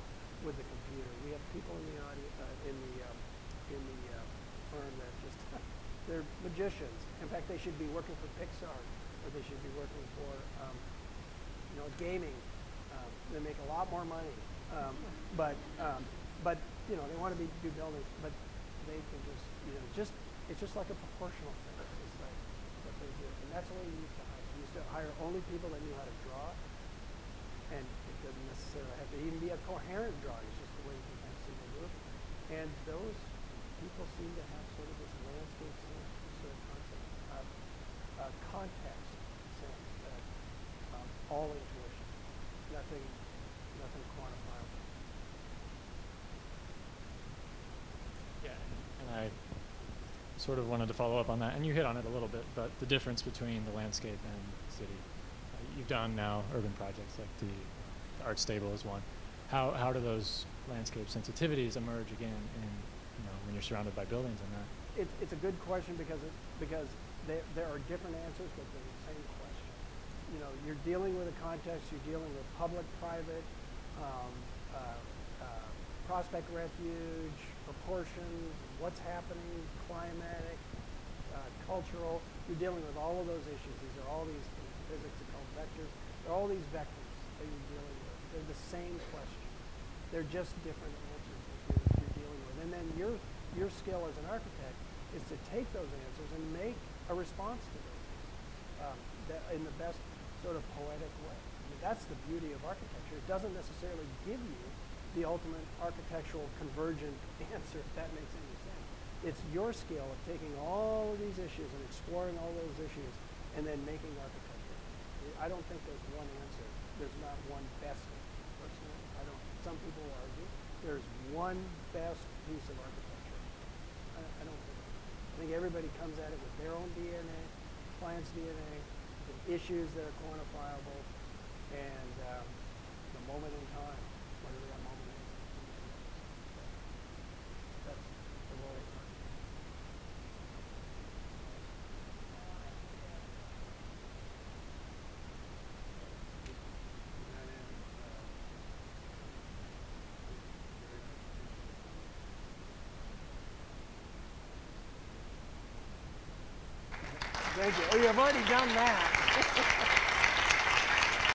with the computer. We have people in the audience, in the firm that just they're magicians. In fact, they should be working for Pixar, or they should be working for gaming. They make a lot more money, but you know, they want to do buildings, but they can just it's just like a proportional thing. It's like what they do, and that's the way we used to hire. We used to hire only people that knew how to draw, and it doesn't necessarily have to even be a coherent drawing. It's just the way you can see the roof, and those people seem to have sort of this landscape sense, sort of concept, context sense, all intuition, nothing quantifiable. Yeah, and I sort of wanted to follow up on that, and you hit on it a little bit, but the difference between the landscape and city. You've done now urban projects like the Art Stable is one. How do those landscape sensitivities emerge again in, when you're surrounded by buildings and that? It's a good question because there are different answers, but they're the same question. You know, you're dealing with a context, you're dealing with public, private, prospect refuge, proportions, what's happening, climatic, cultural. You're dealing with all of those issues. These are all these physics are called vectors. They're all these vectors that you're dealing with. They're the same question. They're just different answers that you're dealing with. And then your skill as an architect is to take those answers and make a response to them in the best sort of poetic way. I mean, that's the beauty of architecture. It doesn't necessarily give you the ultimate architectural convergent answer, if that makes any sense. It's your skill of taking all of these issues and exploring all those issues and then making architecture. I don't think there's one answer. There's not one best answer, personally. Some people will argue there's one best piece of architecture. I don't think so. I think everybody comes at it with their own DNA, client's DNA, the issues that are quantifiable, and the moment in time, whatever that moment is. That's the role of architecture. Thank you. Oh, you've already done that.